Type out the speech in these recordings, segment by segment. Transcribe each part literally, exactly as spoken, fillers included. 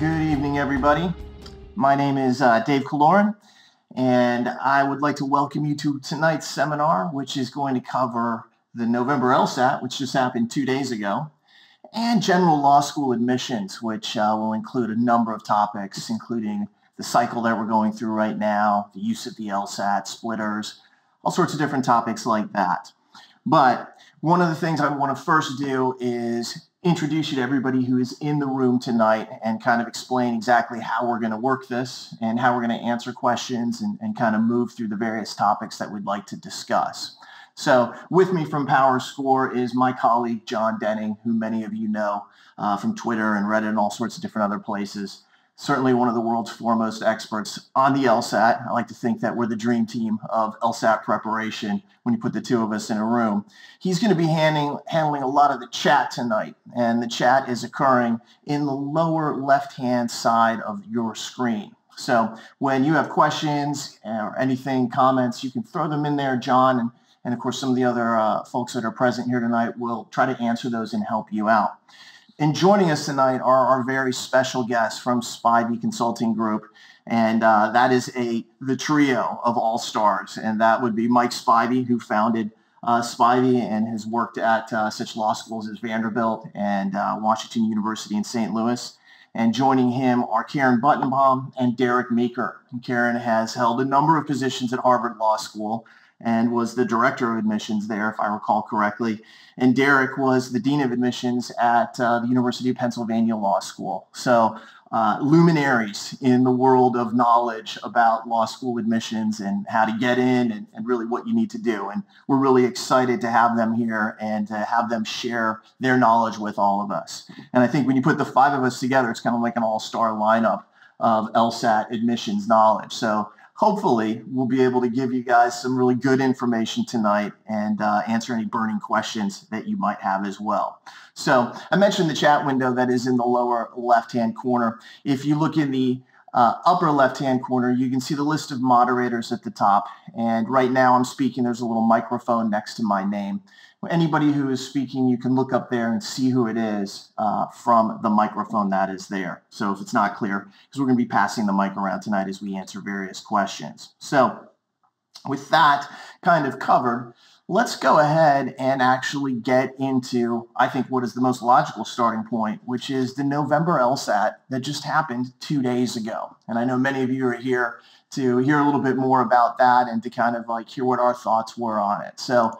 Good evening, everybody. My name is uh, Dave Killoran, and I would like to welcome you to tonight's seminar, which is going to cover the November LSAT, which just happened two days ago, and general law school admissions, which uh, will include a number of topics, including the cycle that we're going through right now, the use of the LSAT, splitters, all sorts of different topics like that. But one of the things I want to first do is introduce you to everybody who is in the room tonight and kind of explain exactly how we're going to work this and how we're going to answer questions and, and kind of move through the various topics that we'd like to discuss. So with me from PowerScore is my colleague Jon Denning, who many of you know uh, from Twitter and Reddit and all sorts of different other places. Certainly one of the world's foremost experts on the LSAT. I like to think that we're the dream team of LSAT preparation when you put the two of us in a room. He's going to be handling, handling a lot of the chat tonight, and the chat is occurring in the lower left-hand side of your screen. So when you have questions or anything, comments, you can throw them in there, John, and, and of course some of the other uh, folks that are present here tonight will try to answer those and help you out. And joining us tonight are our very special guests from Spivey Consulting Group, and uh, that is a the trio of all-stars, and that would be Mike Spivey, who founded uh, Spivey and has worked at uh, such law schools as Vanderbilt and uh, Washington University in Saint Louis, and joining him are Karen Buttenbaum and Derek Meeker. And Karen has held a number of positions at Harvard Law School and was the director of admissions there, if I recall correctly. And Derek was the dean of admissions at uh, the University of Pennsylvania Law School. So uh, luminaries in the world of knowledge about law school admissions and how to get in and, and really what you need to do. And we're really excited to have them here and to have them share their knowledge with all of us. And I think when you put the five of us together, it's kind of like an all-star lineup of LSAT admissions knowledge. So hopefully, we'll be able to give you guys some really good information tonight and uh, answer any burning questions that you might have as well. So I mentioned the chat window that is in the lower left-hand corner. If you look in the uh, upper left-hand corner, you can see the list of moderators at the top. And right now I'm speaking, there's a little microphone next to my name. Anybody who is speaking, you can look up there and see who it is uh, from the microphone that is there. So if it's not clear, because we're going to be passing the mic around tonight as we answer various questions. So with that kind of covered, let's go ahead and actually get into, I think, what is the most logical starting point, which is the November LSAT that just happened two days ago. And I know many of you are here to hear a little bit more about that and to kind of like hear what our thoughts were on it. So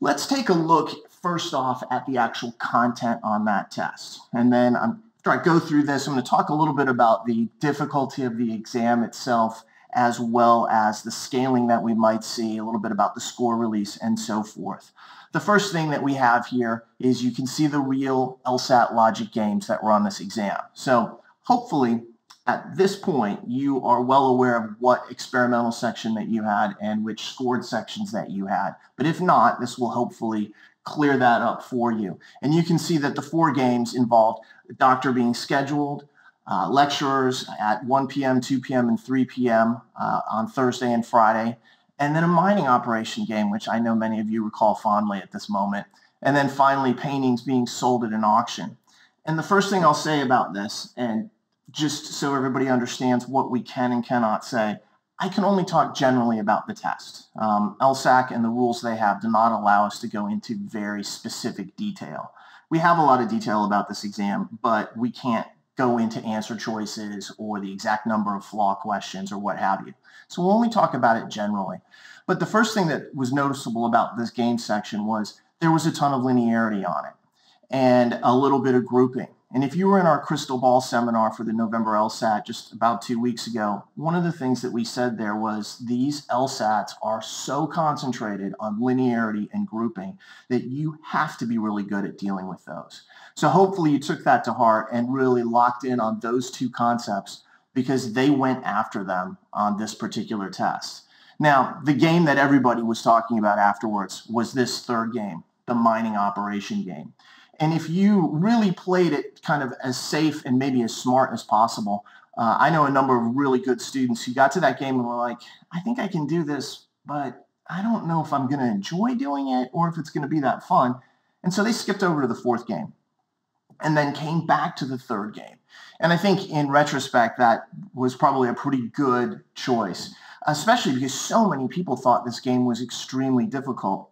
let's take a look first off at the actual content on that test. And then I'm, after I go through this, I'm going to talk a little bit about the difficulty of the exam itself, as well as the scaling that we might see, a little bit about the score release, and so forth. The first thing that we have here is you can see the real LSAT logic games that were on this exam. So hopefully at this point you are well aware of what experimental section that you had and which scored sections that you had. But if not, this will hopefully clear that up for you. And you can see that the four games involved the doctor being scheduled, uh, lecturers at one P M, two P M, and three P M uh, on Thursday and Friday, and then a mining operation game, which I know many of you recall fondly at this moment, and then finally paintings being sold at an auction. And the first thing I'll say about this, and just so everybody understands what we can and cannot say, I can only talk generally about the test. Um, LSAC and the rules they have do not allow us to go into very specific detail. We have a lot of detail about this exam, but we can't go into answer choices or the exact number of flaw questions or what have you. So we'll only talk about it generally. But the first thing that was noticeable about this game section was there was a ton of linearity on it and a little bit of grouping. And if you were in our crystal ball seminar for the November LSAT just about two weeks ago, one of the things that we said there was these LSATs are so concentrated on linearity and grouping that you have to be really good at dealing with those. So hopefully you took that to heart and really locked in on those two concepts because they went after them on this particular test. Now, the game that everybody was talking about afterwards was this third game, the mining operation game. And if you really played it kind of as safe and maybe as smart as possible, uh, I know a number of really good students who got to that game and were like, I think I can do this, but I don't know if I'm going to enjoy doing it or if it's going to be that fun. And so they skipped over to the fourth game. and then came back to the third game. And I think in retrospect, that was probably a pretty good choice, especially because so many people thought this game was extremely difficult.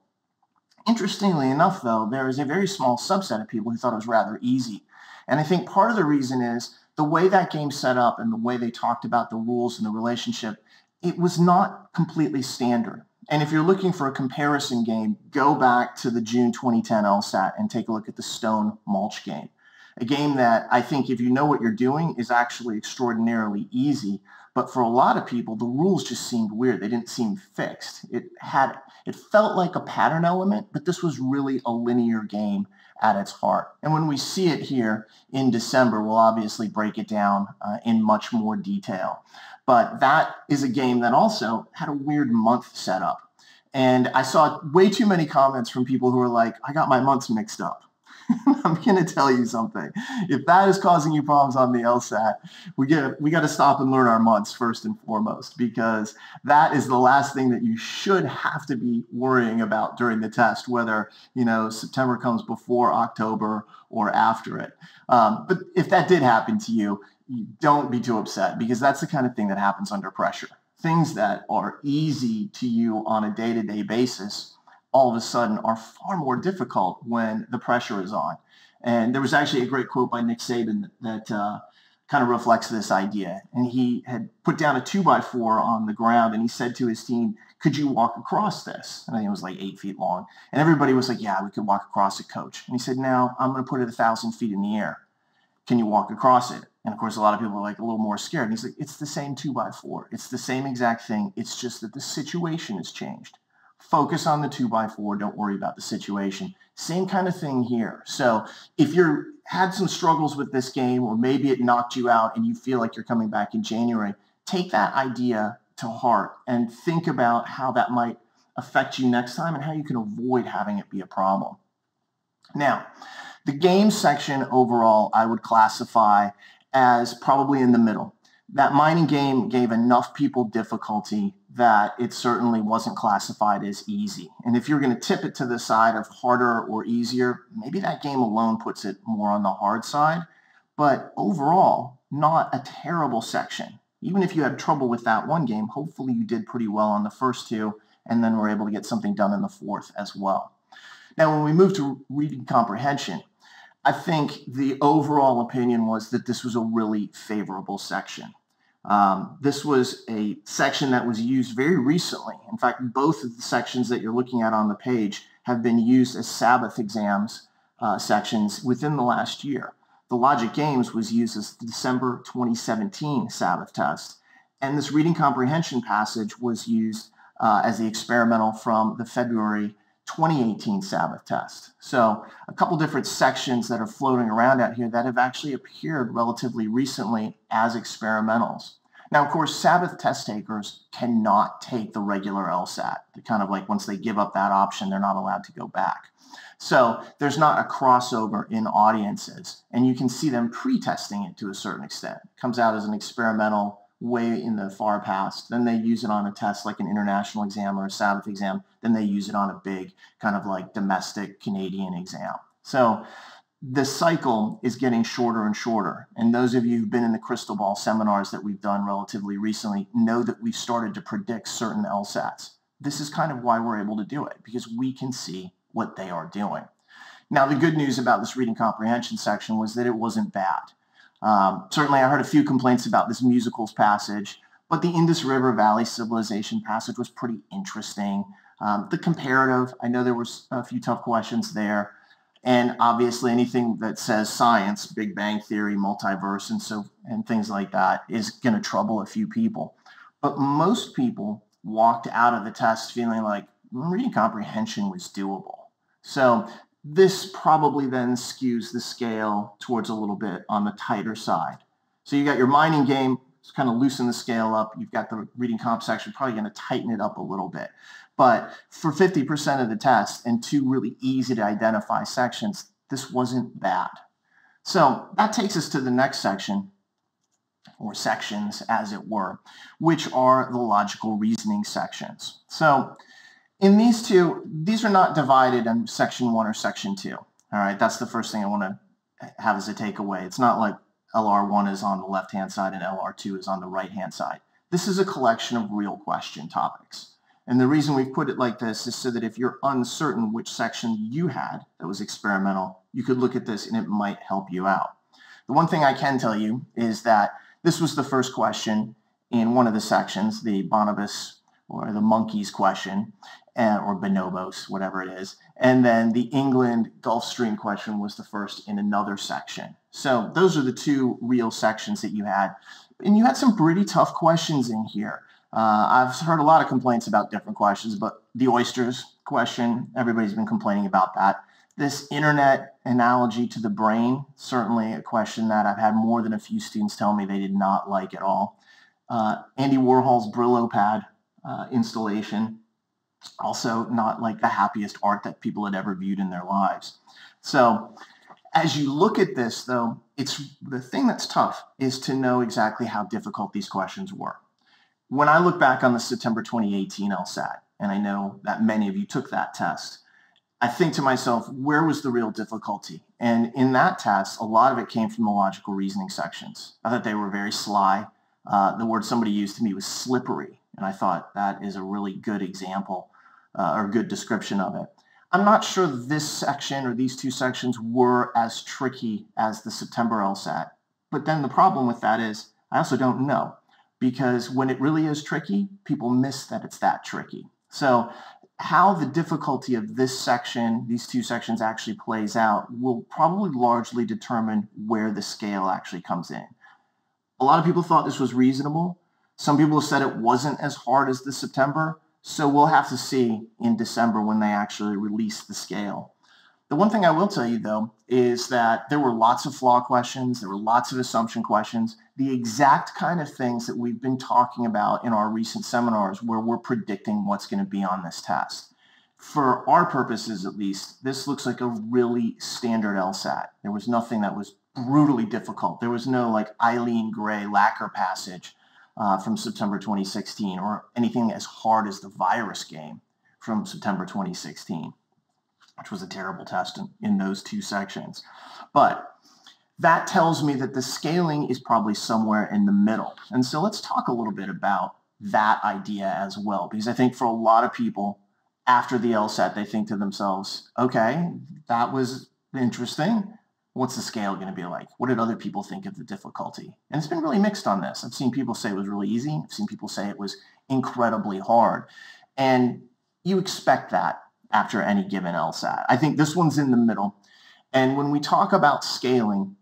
Interestingly enough, though, there is a very small subset of people who thought it was rather easy. And I think part of the reason is the way that game set up and the way they talked about the rules and the relationship, it was not completely standard. And if you're looking for a comparison game, go back to the June twenty ten LSAT and take a look at the Stone Mulch game, a game that I think if you know what you're doing is actually extraordinarily easy. But for a lot of people, the rules just seemed weird. They didn't seem fixed. It had, it felt like a pattern element, but this was really a linear game at its heart. And when we see it here in December, we'll obviously break it down uh, in much more detail. But that is a game that also had a weird month set up. And I saw way too many comments from people who were like, I got my months mixed up. I'm going to tell you something. If that is causing you problems on the LSAT, we get we got to stop and learn our months first and foremost, because that is the last thing that you should have to be worrying about during the test, whether you know September comes before October or after it. Um, but if that did happen to you, don't be too upset, because that's the kind of thing that happens under pressure. Things that are easy to you on a day-to-day basis all of a sudden are far more difficult when the pressure is on. And there was actually a great quote by Nick Saban that, that uh, kind of reflects this idea. And he had put down a two by four on the ground and he said to his team, could you walk across this? And I think it was like eight feet long. And everybody was like, yeah, we could walk across it, coach. And he said, now I'm gonna put it a thousand feet in the air. Can you walk across it? And of course, a lot of people are like a little more scared. And he's like, it's the same two by four. It's the same exact thing. It's just that the situation has changed. Focus on the two by four. Don't worry about the situation. Same kind of thing here. So if you're had some struggles with this game, or maybe it knocked you out and you feel like you're coming back in January, take that idea to heart and think about how that might affect you next time and how you can avoid having it be a problem. Now, the game section overall, I would classify as probably in the middle. That mining game gave enough people difficulty that it certainly wasn't classified as easy. And if you're going to tip it to the side of harder or easier, maybe that game alone puts it more on the hard side. But overall, not a terrible section. Even if you had trouble with that one game, hopefully you did pretty well on the first two, and then were able to get something done in the fourth as well. Now, when we move to reading comprehension, I think the overall opinion was that this was a really favorable section. Um, this was a section that was used very recently. In fact, both of the sections that you're looking at on the page have been used as Sabbath exams uh, sections within the last year. The Logic Games was used as the December twenty seventeen Sabbath test, and this reading comprehension passage was used uh, as the experimental from the February twenty eighteen Sabbath test. So a couple different sections that are floating around out here that have actually appeared relatively recently as experimentals. Now, of course, Sabbath test takers cannot take the regular LSAT. They're kind of like, once they give up that option, they're not allowed to go back. So there's not a crossover in audiences, and you can see them pre-testing it to a certain extent. It comes out as an experimental way in the far past, then they use it on a test like an international exam or a Sabbath exam, then they use it on a big kind of like domestic Canadian exam. So the cycle is getting shorter and shorter, and those of you who've been in the crystal ball seminars that we've done relatively recently know that we've started to predict certain LSATs. This is kind of why we're able to do it, because we can see what they are doing. Now, the good news about this reading comprehension section was that it wasn't bad. Um, certainly, I heard a few complaints about this musicals passage, but the Indus River Valley Civilization passage was pretty interesting. Um, the comparative, I know there were a few tough questions there, and obviously anything that says science, Big Bang Theory, multiverse, and so and things like that is going to trouble a few people. But most people walked out of the test feeling like reading comprehension was doable. So this probably then skews the scale towards a little bit on the tighter side. So you got your mining game, it's kind of loosen the scale up. You've got the reading comp section, probably going to tighten it up a little bit. But for fifty percent of the test and two really easy to identify sections, this wasn't bad. So that takes us to the next section, or sections as it were, which are the logical reasoning sections. So in these two, these are not divided in section one or section two. All right, that's the first thing I want to have as a takeaway. It's not like L R one is on the left-hand side and L R two is on the right-hand side. This is a collection of real question topics. And the reason we've put it like this is so that if you're uncertain which section you had that was experimental, you could look at this and it might help you out. The one thing I can tell you is that this was the first question in one of the sections, the Bonobos or the monkeys question, uh, or bonobos, whatever it is. And then the England Gulf Stream question was the first in another section. So those are the two real sections that you had. And you had some pretty tough questions in here. Uh, I've heard a lot of complaints about different questions, but the oysters question, everybody's been complaining about that. This internet analogy to the brain, certainly a question that I've had more than a few students tell me they did not like at all. Uh, Andy Warhol's Brillo pad uh, installation, also not like the happiest art that people had ever viewed in their lives. So as you look at this, though, it's the thing that's tough is to know exactly how difficult these questions were. When I look back on the September twenty eighteen LSAT, and I know that many of you took that test, I think to myself, where was the real difficulty? And in that test, a lot of it came from the logical reasoning sections. I thought they were very sly. Uh, the word somebody used to me was slippery, and I thought that is a really good example uh, or good description of it. I'm not sure this section or these two sections were as tricky as the September LSAT, but then the problem with that is I also don't know. Because when it really is tricky, people miss that it's that tricky. So how the difficulty of this section, these two sections actually plays out will probably largely determine where the scale actually comes in. A lot of people thought this was reasonable. Some people said it wasn't as hard as the September. So we'll have to see in December when they actually release the scale. The one thing I will tell you, though, is that there were lots of flaw questions. There were lots of assumption questions, the exact kind of things that we've been talking about in our recent seminars where we're predicting what's going to be on this test. For our purposes, at least, this looks like a really standard LSAT. There was nothing that was brutally difficult. There was no, like, Eileen Gray lacquer passage uh, from September twenty sixteen or anything as hard as the virus game from September twenty sixteen. Which was a terrible test in, in those two sections. But that tells me that the scaling is probably somewhere in the middle. And so let's talk a little bit about that idea as well, because I think for a lot of people, after the LSAT, they think to themselves, okay, that was interesting. What's the scale going to be like? What did other people think of the difficulty? And it's been really mixed on this. I've seen people say it was really easy. I've seen people say it was incredibly hard. And you expect that after any given LSAT. I think this one's in the middle. And when we talk about scaling,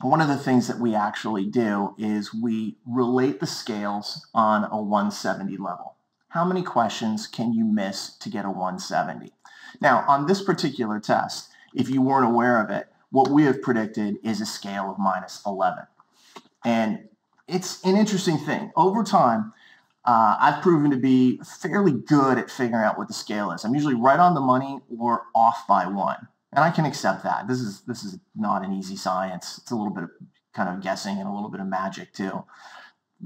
one of the things that we actually do is we relate the scales on a one seventy level. How many questions can you miss to get a one seventy? Now, on this particular test, if you weren't aware of it, what we have predicted is a scale of minus eleven. And it's an interesting thing. Over time, Uh, I've proven to be fairly good at figuring out what the scale is. I'm usually right on the money or off by one. And I can accept that. This is, this is not an easy science. It's a little bit of kind of guessing and a little bit of magic too.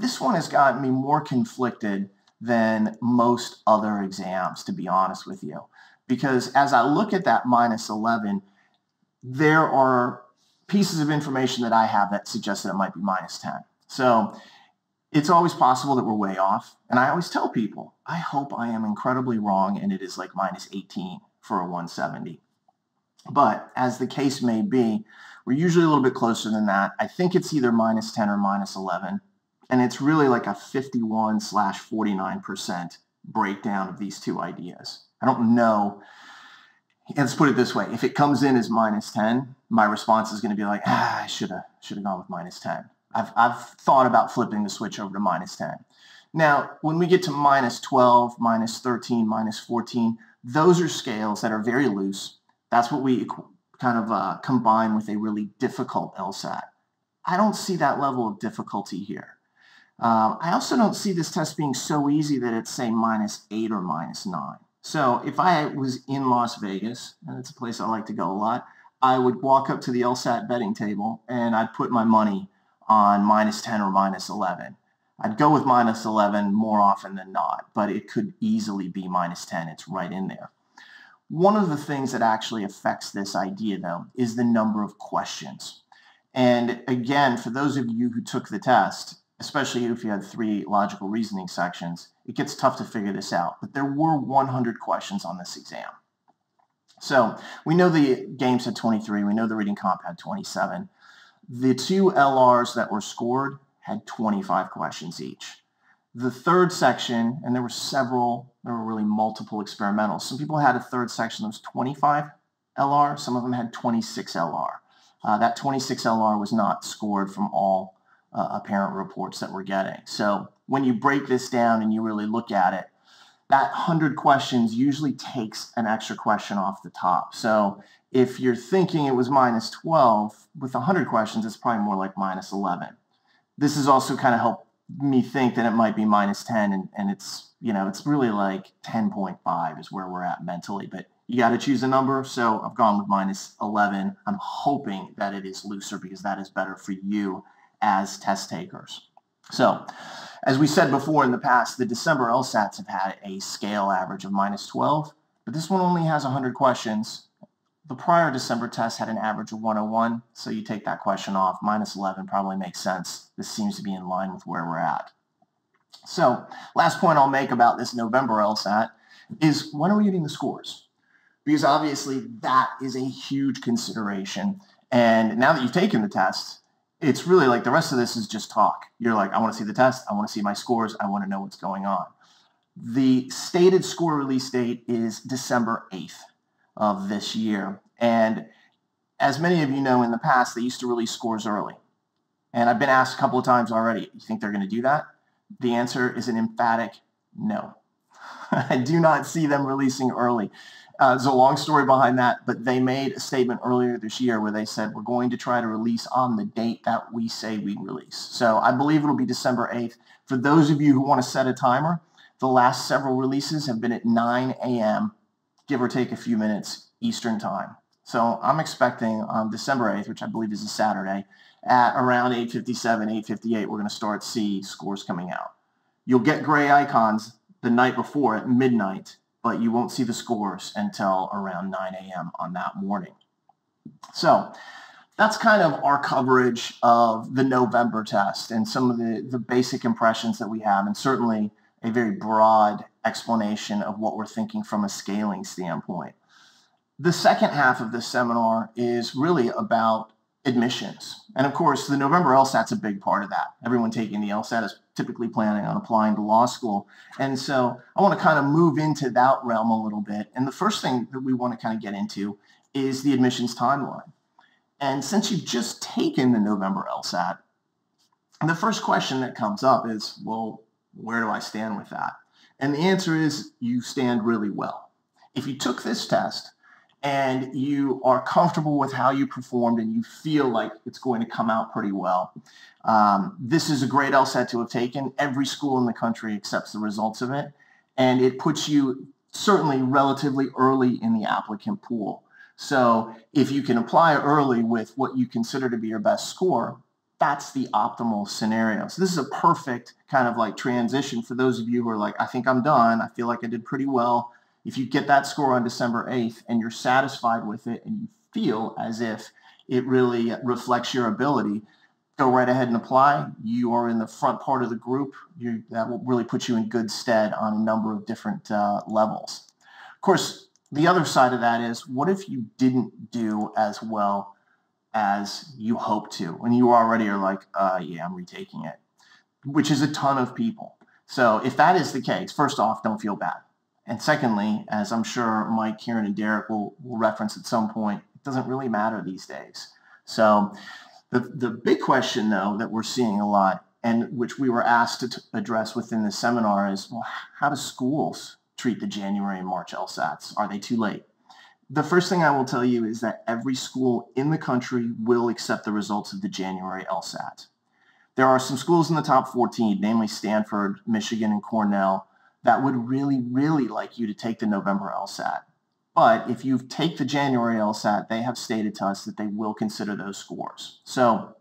This one has gotten me more conflicted than most other exams, to be honest with you. Because as I look at that minus eleven, there are pieces of information that I have that suggest that it might be minus ten. So it's always possible that we're way off, and I always tell people, I hope I am incredibly wrong and it is like minus eighteen for a one seventy. But as the case may be, we're usually a little bit closer than that. I think it's either minus ten or minus eleven, and it's really like a fifty-one slash forty-nine percent breakdown of these two ideas. I don't know. Let's put it this way. If it comes in as minus ten, my response is going to be like, ah, I should have should have gone with minus ten. I've, I've thought about flipping the switch over to minus ten. Now, when we get to minus twelve, minus thirteen, minus fourteen, those are scales that are very loose. That's what we kind of uh, combine with a really difficult LSAT. I don't see that level of difficulty here. Um, I also don't see this test being so easy that it's, say, minus eight or minus nine. So if I was in Las Vegas, and it's a place I like to go a lot, I would walk up to the LSAT betting table and I'd put my money on minus ten or minus eleven. I'd go with minus eleven more often than not, but it could easily be minus ten. It's right in there. One of the things that actually affects this idea, though, is the number of questions. And again, for those of you who took the test, especially if you had three logical reasoning sections, it gets tough to figure this out. But there were one hundred questions on this exam. So we know the games had twenty-three. We know the reading comp had twenty-seven. The two L Rs that were scored had twenty-five questions each. The third section, and there were several, there were really multiple experimentals. Some people had a third section that was twenty-five L R. Some of them had twenty-six L R. Uh, that twenty-six L R was not scored from all uh, apparent reports that we're getting. So when you break this down and you really look at it, that one hundred questions usually takes an extra question off the top. So if you're thinking it was minus twelve, with one hundred questions, it's probably more like minus eleven. This has also kind of helped me think that it might be minus ten, and, and it's, you know, it's really like ten point five is where we're at mentally. But you got to choose a number, so I've gone with minus eleven. I'm hoping that it is looser because that is better for you as test takers. So, as we said before in the past, the December LSATs have had a scale average of minus twelve, but this one only has one hundred questions. The prior December test had an average of one oh one, so you take that question off. Minus eleven probably makes sense. This seems to be in line with where we're at. So, last point I'll make about this November LSAT is, when are we getting the scores? Because obviously that is a huge consideration, and now that you've taken the test, it's really like the rest of this is just talk. You're like, I want to see the test. I want to see my scores. I want to know what's going on. The stated score release date is December eighth of this year. And as many of you know, in the past, they used to release scores early. And I've been asked a couple of times already, you think they're going to do that? The answer is an emphatic no. I do not see them releasing early. Uh, there's a long story behind that, but they made a statement earlier this year where they said, we're going to try to release on the date that we say we release. So I believe it'll be December eighth. For those of you who want to set a timer, the last several releases have been at nine A M, give or take a few minutes, Eastern time. So I'm expecting on December eighth, which I believe is a Saturday, at around eight fifty-seven, eight fifty-eight, we're going to start to see scores coming out. You'll get gray icons the night before at midnight, but you won't see the scores until around nine A M on that morning. So that's kind of our coverage of the November test and some of the, the basic impressions that we have, and certainly a very broad explanation of what we're thinking from a scaling standpoint. The second half of this seminar is really about admissions. And of course, the November LSAT's a big part of that. Everyone taking the LSAT is typically planning on applying to law school. And so I want to kind of move into that realm a little bit. And the first thing that we want to kind of get into is the admissions timeline. And since you've just taken the November LSAT, the first question that comes up is, well, where do I stand with that? And the answer is, you stand really well. If you took this test and you are comfortable with how you performed and you feel like it's going to come out pretty well, Um, this is a great LSAT to have taken. Every school in the country accepts the results of it, and it puts you certainly relatively early in the applicant pool. So if you can apply early with what you consider to be your best score, that's the optimal scenario. So this is a perfect kind of like transition for those of you who are like, I think I'm done. I feel like I did pretty well. If you get that score on December eighth and you're satisfied with it and you feel as if it really reflects your ability, go right ahead and apply. You are in the front part of the group. You, that will really put you in good stead on a number of different uh, levels. Of course, the other side of that is, what if you didn't do as well as you hoped to, and you already are like, uh, yeah, I'm retaking it, which is a ton of people. So if that is the case, first off, don't feel bad. And secondly, as I'm sure Mike, Karen, and Derek will, will reference at some point, it doesn't really matter these days. So the, the big question, though, that we're seeing a lot, and which we were asked to address within the seminar, is, well, how do schools treat the January and March LSATs? Are they too late? The first thing I will tell you is that every school in the country will accept the results of the January LSAT. There are some schools in the top fourteen, namely Stanford, Michigan, and Cornell, that would really, really like you to take the November LSAT. But if you take the January LSAT, they have stated to us that they will consider those scores. So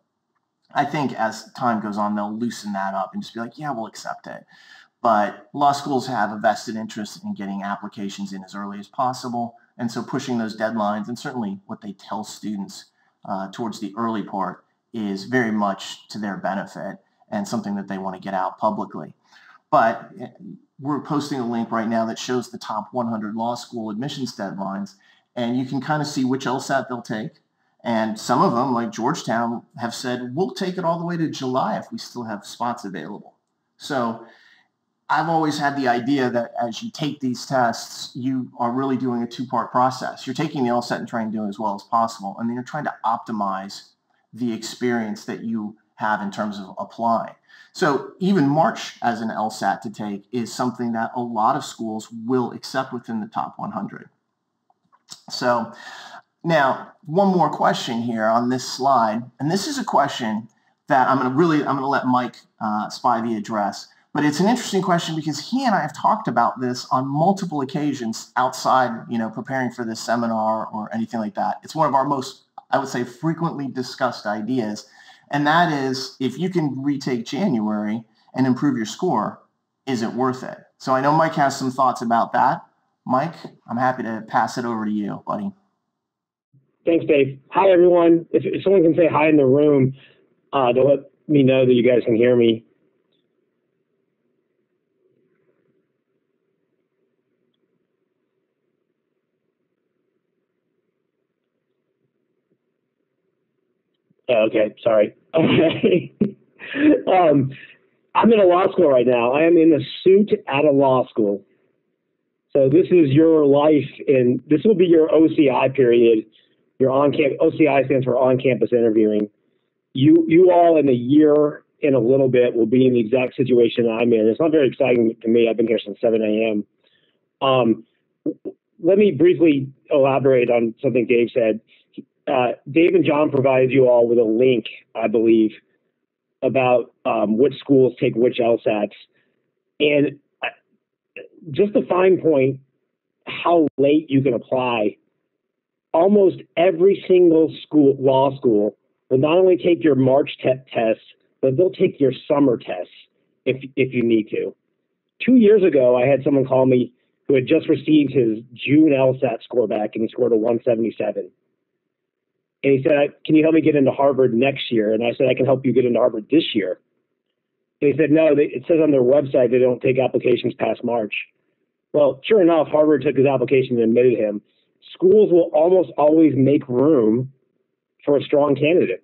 I think as time goes on, they'll loosen that up and just be like, yeah, we'll accept it. But law schools have a vested interest in getting applications in as early as possible. And so pushing those deadlines and certainly what they tell students uh, towards the early part is very much to their benefit and something that they want to get out publicly. But we're posting a link right now that shows the top one hundred law school admissions deadlines, and you can kind of see which LSAT they'll take. And some of them, like Georgetown, have said, we'll take it all the way to July if we still have spots available. So I've always had the idea that as you take these tests, you are really doing a two-part process. You're taking the LSAT and trying to do it as well as possible, and then you're trying to optimize the experience that you have in terms of applying. So even March as an LSAT to take is something that a lot of schools will accept within the top one hundred. So now one more question here on this slide, and this is a question that I'm going to really, I'm going to let Mike uh, Spivey address. But it's an interesting question because he and I have talked about this on multiple occasions outside, you know, preparing for this seminar or anything like that. It's one of our most, I would say, frequently discussed ideas. And that is, if you can retake January and improve your score, is it worth it? So I know Mike has some thoughts about that. Mike, I'm happy to pass it over to you, buddy. Thanks, Dave. Hi, everyone. If, if someone can say hi in the room, uh, to let me know that you guys can hear me. Oh, okay, sorry. Okay. um, I'm in a law school right now. I am in a suit at a law school. So this is your life, and this will be your O C I period. Your on campus O C I stands for on campus interviewing. You you all in a year and a little bit will be in the exact situation I'm in. It's not very exciting to me. I've been here since seven A M Um, let me briefly elaborate on something Dave said. Uh, Dave and John provided you all with a link, I believe, about um, which schools take which LSATs. And just a fine point, how late you can apply. Almost every single school, law school will not only take your March test, but they'll take your summer tests if, if you need to. Two years ago, I had someone call me who had just received his June LSAT score back, and he scored a one seventy-seven. And he said, can you help me get into Harvard next year? And I said, I can help you get into Harvard this year. And he said, no, they, it says on their website they don't take applications past March. Well, sure enough, Harvard took his application and admitted him. Schools will almost always make room for a strong candidate.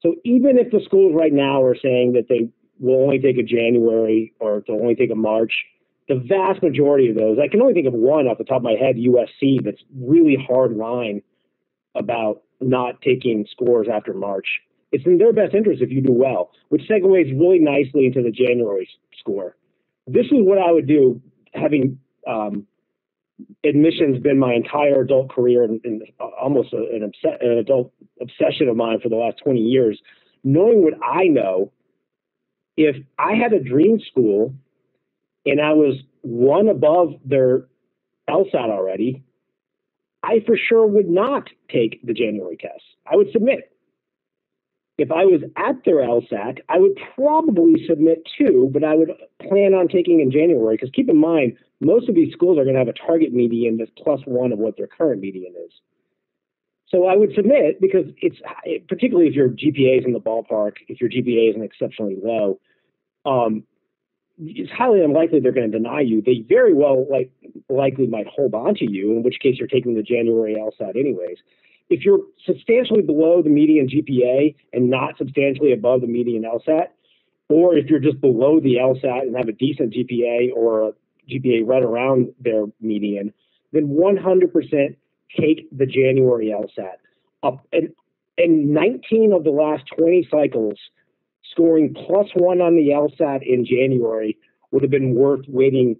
So even if the schools right now are saying that they will only take a January or they'll only take a March, the vast majority of those, I can only think of one off the top of my head, U S C, that's really hard line about not taking scores after March. It's in their best interest if you do well, which segues really nicely into the January score. This is what I would do, having um, admissions been my entire adult career and, and almost a, an, obs an adult obsession of mine for the last twenty years. Knowing what I know, if I had a dream school and I was one above their LSAT already, I for sure would not take the January test. I would submit. If I was at their LSAT, I would probably submit too, but I would plan on taking in January, because keep in mind, most of these schools are going to have a target median that's plus one of what their current median is. So I would submit because it's, particularly if your G P A is in the ballpark, if your G P A isn't exceptionally low, um, it's highly unlikely they're going to deny you. They very well like likely might hold on to you, in which case you're taking the January LSAT anyways. If you're substantially below the median G P A and not substantially above the median LSAT, or if you're just below the LSAT and have a decent G P A or a G P A right around their median, then one hundred percent take the January LSAT. Up and, and nineteen of the last twenty cycles, scoring plus one on the LSAT in January would have been worth waiting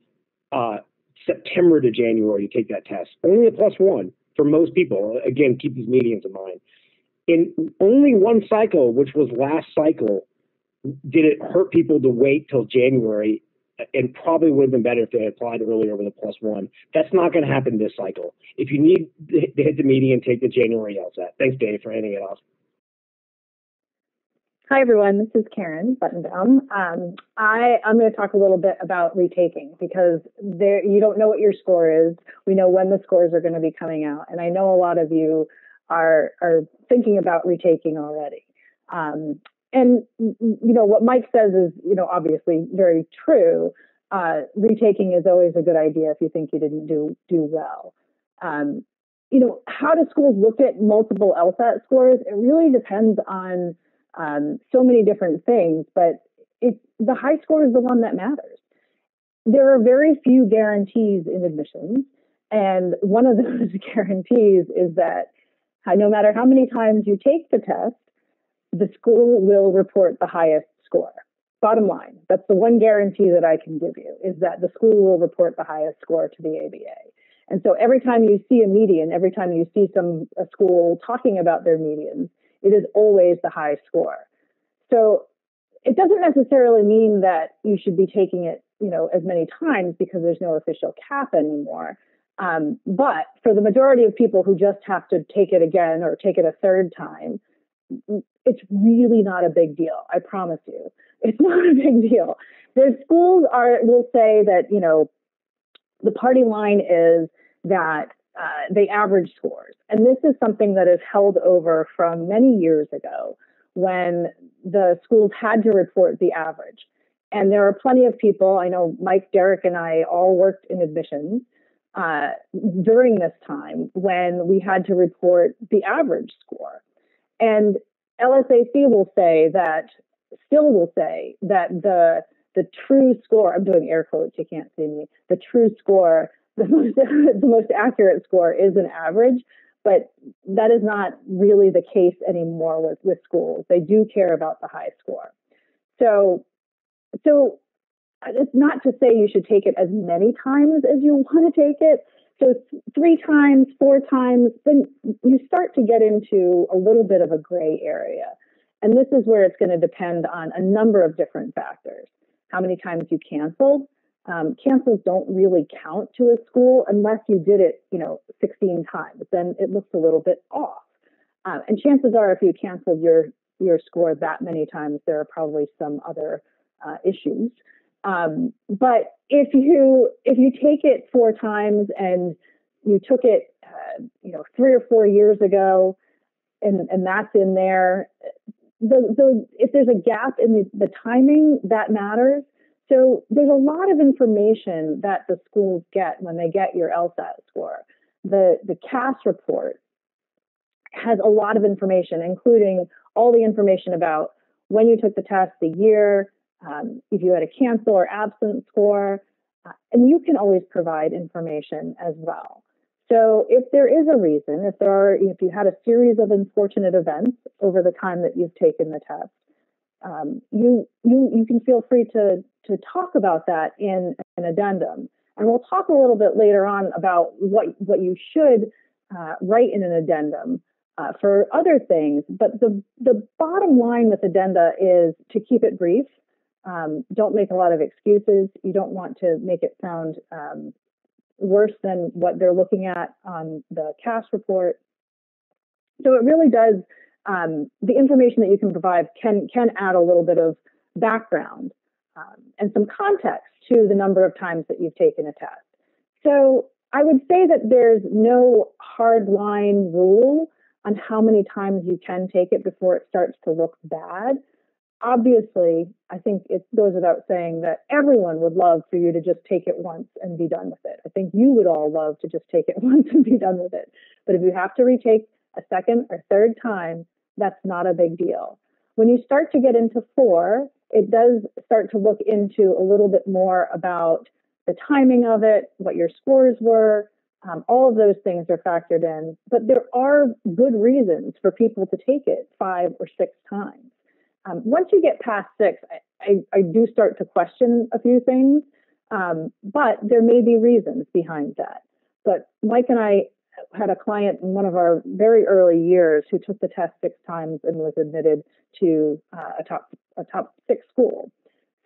uh, September to January to take that test. Only a plus one for most people. Again, keep these medians in mind. In only one cycle, which was last cycle, did it hurt people to wait till January, and probably would have been better if they had applied earlier with a plus one. That's not going to happen this cycle. If you need to hit the median, take the January LSAT. Thanks, Dave, for handing it off. Hi, everyone. This is Karen Buttenbaum. Um, I, I'm going to talk a little bit about retaking because there, you don't know what your score is. We know when the scores are going to be coming out. And I know a lot of you are, are thinking about retaking already. Um, and, you know, what Mike says is, you know, obviously very true. Uh, retaking is always a good idea if you think you didn't do, do well. Um, you know, how do schools look at multiple LSAT scores? It really depends on um, so many different things, but it, the high score is the one that matters. There are very few guarantees in admissions, and one of those guarantees is that no matter how many times you take the test, the school will report the highest score. Bottom line, that's the one guarantee that I can give you, is that the school will report the highest score to the A B A. And so every time you see a median, every time you see some a school talking about their medians, it is always the high score. So it doesn't necessarily mean that you should be taking it, you know, as many times because there's no official cap anymore. Um, but for the majority of people who just have to take it again or take it a third time, it's really not a big deal. I promise you. It's not a big deal. There's schools are will say that, you know, the party line is that uh, they average scores. And this is something that is held over from many years ago when the schools had to report the average. And there are plenty of people, I know Mike, Derek, and I all worked in admissions uh, during this time when we had to report the average score. And L S A C will say that, still will say that the the true score, I'm doing air quotes, you can't see me, the true score, the most, the most accurate score is an average, but that is not really the case anymore with, with schools. They do care about the high score. So, so it's not to say you should take it as many times as you want to take it. So three times, four times, then you start to get into a little bit of a gray area. And this is where it's going to depend on a number of different factors. How many times you canceled. Um, cancels don't really count to a school unless you did it, you know, sixteen times. Then it looks a little bit off. Um, and chances are if you canceled your, your score that many times, there are probably some other uh, issues. Um, but if you if you take it four times and you took it, uh, you know, three or four years ago, and, and that's in there, The, the, if there's a gap in the, the timing, that matters. So there's a lot of information that the schools get when they get your LSAT score. The, the C A S report has a lot of information, including all the information about when you took the test, the year, um, if you had a cancel or absent score, uh, and you can always provide information as well. So if there is a reason, if there are, if you had a series of unfortunate events over the time that you've taken the test, um, you, you you can feel free to to talk about that in an addendum. And we'll talk a little bit later on about what what you should uh, write in an addendum uh, for other things. But the the bottom line with addenda is to keep it brief. Um, don't make a lot of excuses. You don't want to make it sound um, worse than what they're looking at on the C A S report. So it really does, um, the information that you can provide can can add a little bit of background um, and some context to the number of times that you've taken a test. So I would say that there's no hard line rule on how many times you can take it before it starts to look bad. Obviously, I think it goes without saying that everyone would love for you to just take it once and be done with it. I think you would all love to just take it once and be done with it. But if you have to retake a second or third time, that's not a big deal. When you start to get into four, it does start to look into a little bit more about the timing of it, what your scores were. Um, all of those things are factored in. But there are good reasons for people to take it five or six times. Um, once you get past six, I, I, I do start to question a few things, um, but there may be reasons behind that. But Mike and I had a client in one of our very early years who took the test six times and was admitted to uh, a top a top six school.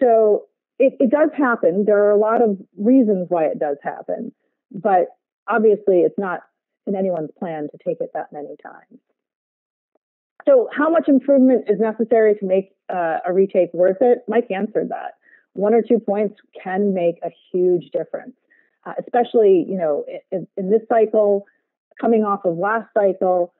So it, it does happen. There are a lot of reasons why it does happen, but obviously it's not in anyone's plan to take it that many times. So how much improvement is necessary to make uh, a retake worth it? Mike answered that. One or two points can make a huge difference, uh, especially, you know, in, in this cycle, coming off of last cycle.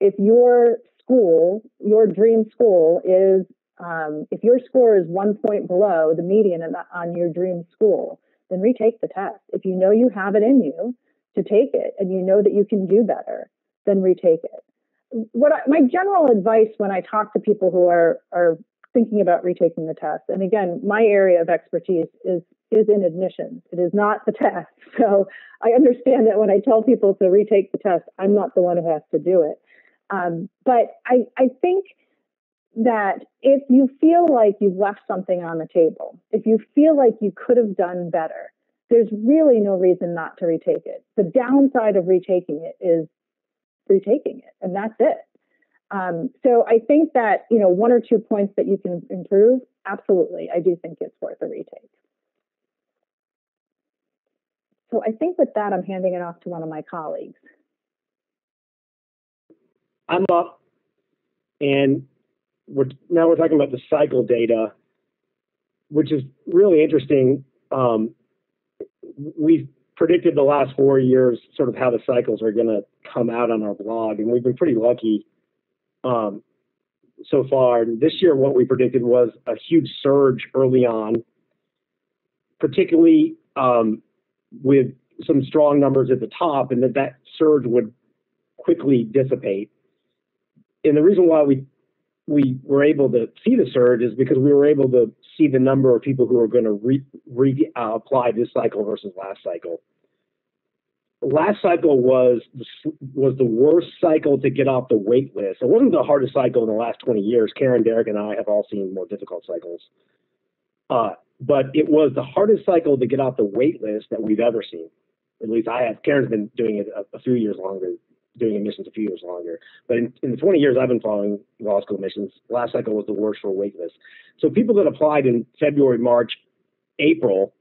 If your school, your dream school is, um, if your score is one point below the median on your dream school, then retake the test. If you know you have it in you to take it and you know that you can do better, then retake it. What I, my general advice when I talk to people who are are thinking about retaking the test, and again, my area of expertise is is in admissions. It is not the test. So I understand that when I tell people to retake the test, I'm not the one who has to do it. Um, but I, I think that if you feel like you've left something on the table, if you feel like you could have done better, there's really no reason not to retake it. The downside of retaking it is retaking it, and that's it. Um, so I think that, you know, one or two points that you can improve, absolutely, I do think it's worth a retake. So I think with that, I'm handing it off to one of my colleagues. I'm up, and we're, now we're talking about the cycle data, which is really interesting. Um, we've predicted the last four years sort of how the cycles are going to come out on our blog, and we've been pretty lucky um, so far. And this year, what we predicted was a huge surge early on, particularly um, with some strong numbers at the top, and that that surge would quickly dissipate. And the reason why we we were able to see the surge is because we were able to see the number of people who are going to re, re uh, apply this cycle versus last cycle. Last cycle was was the worst cycle to get off the wait list. It wasn't the hardest cycle in the last twenty years. Karen, Derek, and I have all seen more difficult cycles. Uh, but it was the hardest cycle to get off the wait list that we've ever seen. At least I have. Karen's been doing it a, a few years longer. doing admissions a few years longer. But in, in the twenty years I've been following law school admissions, last cycle was the worst for wait lists. So people that applied in February, March, April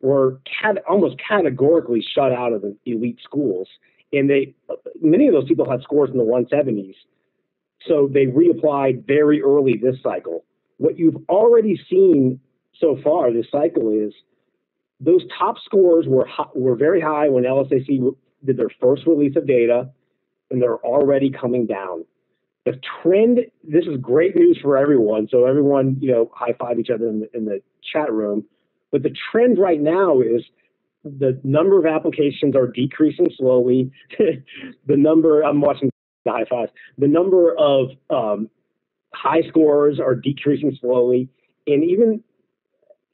were cat almost categorically shut out of the elite schools. And they many of those people had scores in the one seventies. So they reapplied very early this cycle. What you've already seen so far this cycle is those top scores were, were very high when L S A C did their first release of data, and they're already coming down. The trend, this is great news for everyone, so everyone, you know, high-five each other in the, in the chat room, but the trend right now is the number of applications are decreasing slowly. The number, I'm watching the high-fives, the number of um, high scores are decreasing slowly, and even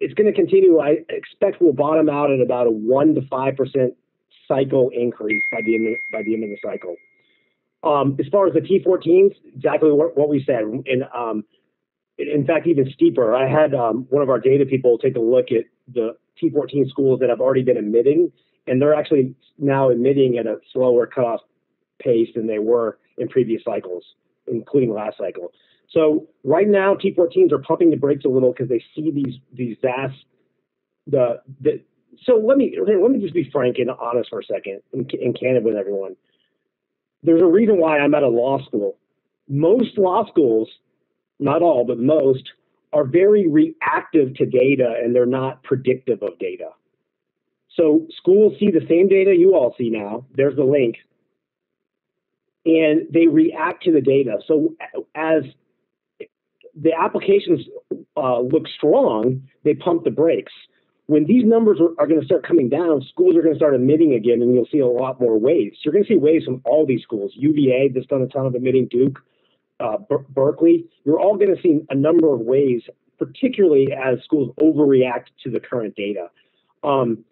it's going to continue. I expect we'll bottom out at about a one to five percent cycle increase by the end, by the end of the cycle. Um, as far as the T fourteens, exactly what, what we said. And um, in fact, even steeper. I had um, one of our data people take a look at the T fourteen schools that have already been admitting, and they're actually now admitting at a slower cutoff pace than they were in previous cycles, including last cycle. So right now, T fourteens are pumping the brakes a little because they see these these vast the the. So let me let me just be frank and honest for a second and, and candid with everyone. There's a reason why I'm at a law school. Most law schools, not all, but most, are very reactive to data, and they're not predictive of data. So schools see the same data you all see now. There's the link. And they react to the data. So as the applications uh, look strong, they pump the brakes. When these numbers are, are going to start coming down, schools are going to start admitting again, and you'll see a lot more waves. You're going to see waves from all these schools. U V A, that's done a ton of admitting, Duke, uh, Ber Berkeley. You're all going to see a number of waves, particularly as schools overreact to the current data. Um,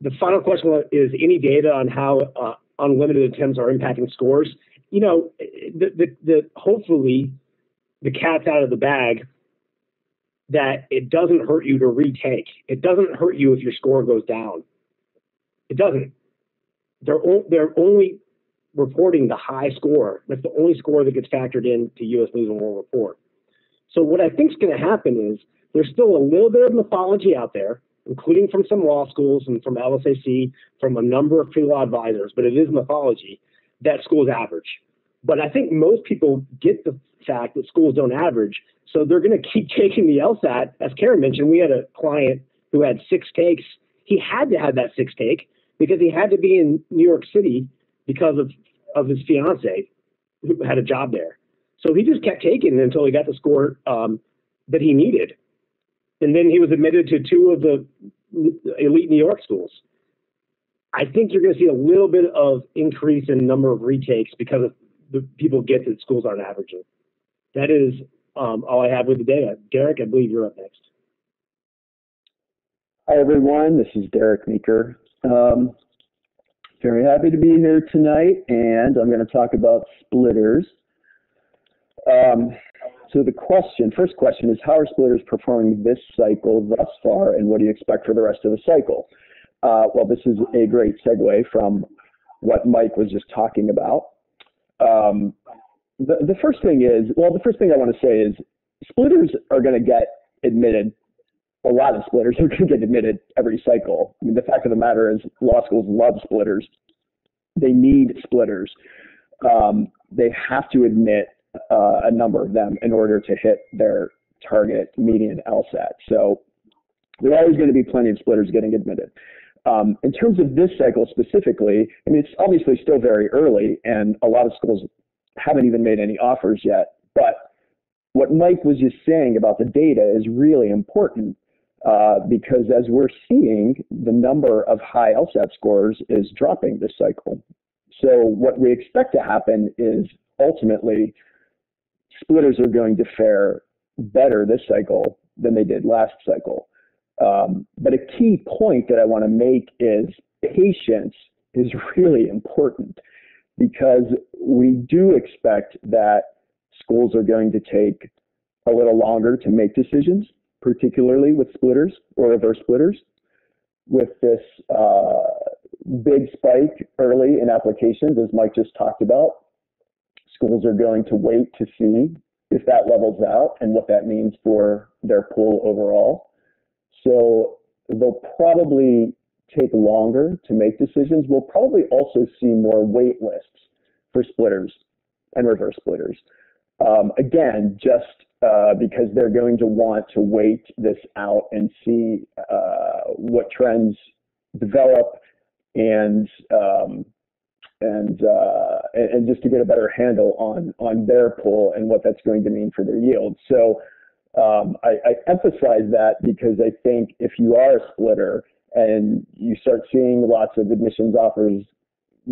the final question is any data on how uh, unlimited attempts are impacting scores? You know, the, the, the, hopefully the cat's out of the bag, that it doesn't hurt you to retake. It doesn't hurt you if your score goes down. It doesn't. They're, they're only reporting the high score. That's the only score that gets factored in to U S News and World Report. So what I think is going to happen is there's still a little bit of mythology out there, including from some law schools and from L S A C, from a number of pre-law advisors, but it is mythology that schools average. But I think most people get the fact that schools don't average. So they're going to keep taking the LSAT. As Karen mentioned, we had a client who had six takes. He had to have that six take because he had to be in New York City because of, of his fiance who had a job there. So he just kept taking it until he got the score um, that he needed. And then he was admitted to two of the elite New York schools. I think you're going to see a little bit of increase in number of retakes because of the people get that schools aren't averaging. That is um, all I have with the data. Derek, I believe you're up next. Hi, everyone. This is Derek Meeker. Um, very happy to be here tonight, and I'm going to talk about splitters. Um, so the question, first question is, how are splitters performing this cycle thus far, and what do you expect for the rest of the cycle? Uh, well, this is a great segue from what Mike was just talking about. Um, the, the first thing is, well, the first thing I want to say is splitters are going to get admitted. A lot of splitters are going to get admitted every cycle. I mean, the fact of the matter is law schools love splitters. They need splitters. Um, they have to admit uh, a number of them in order to hit their target median LSAT. So there are always going to be plenty of splitters getting admitted. Um, in terms of this cycle specifically, I mean, it's obviously still very early, and a lot of schools haven't even made any offers yet. But what Mike was just saying about the data is really important uh, because as we're seeing, the number of high LSAT scores is dropping this cycle. So what we expect to happen is ultimately splitters are going to fare better this cycle than they did last cycle. Um, but a key point that I want to make is patience is really important because we do expect that schools are going to take a little longer to make decisions, particularly with splitters or reverse splitters. With this uh, big spike early in applications, as Mike just talked about, schools are going to wait to see if that levels out and what that means for their pool overall. So they'll probably take longer to make decisions. We'll probably also see more wait lists for splitters and reverse splitters. Um, again, just uh, because they're going to want to wait this out and see uh, what trends develop and um, and, uh, and just to get a better handle on, on their pool and what that's going to mean for their yield. So. Um, I, I emphasize that because I think if you are a splitter and you start seeing lots of admissions offers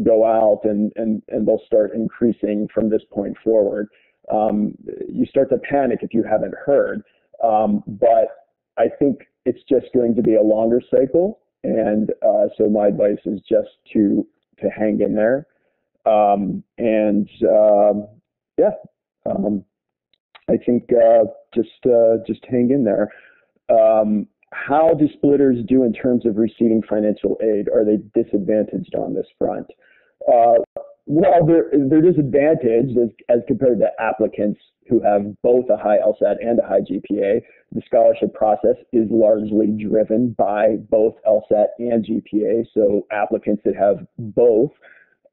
go out and, and, and they'll start increasing from this point forward, um, you start to panic if you haven't heard. Um, but I think it's just going to be a longer cycle. And uh, so my advice is just to, to hang in there. Um, and um, yeah. Um, I think uh, just uh, just hang in there. Um, how do splitters do in terms of receiving financial aid? Are they disadvantaged on this front? Uh, well, they're, they're disadvantaged as, as compared to applicants who have both a high LSAT and a high G P A. The scholarship process is largely driven by both LSAT and G P A, so applicants that have both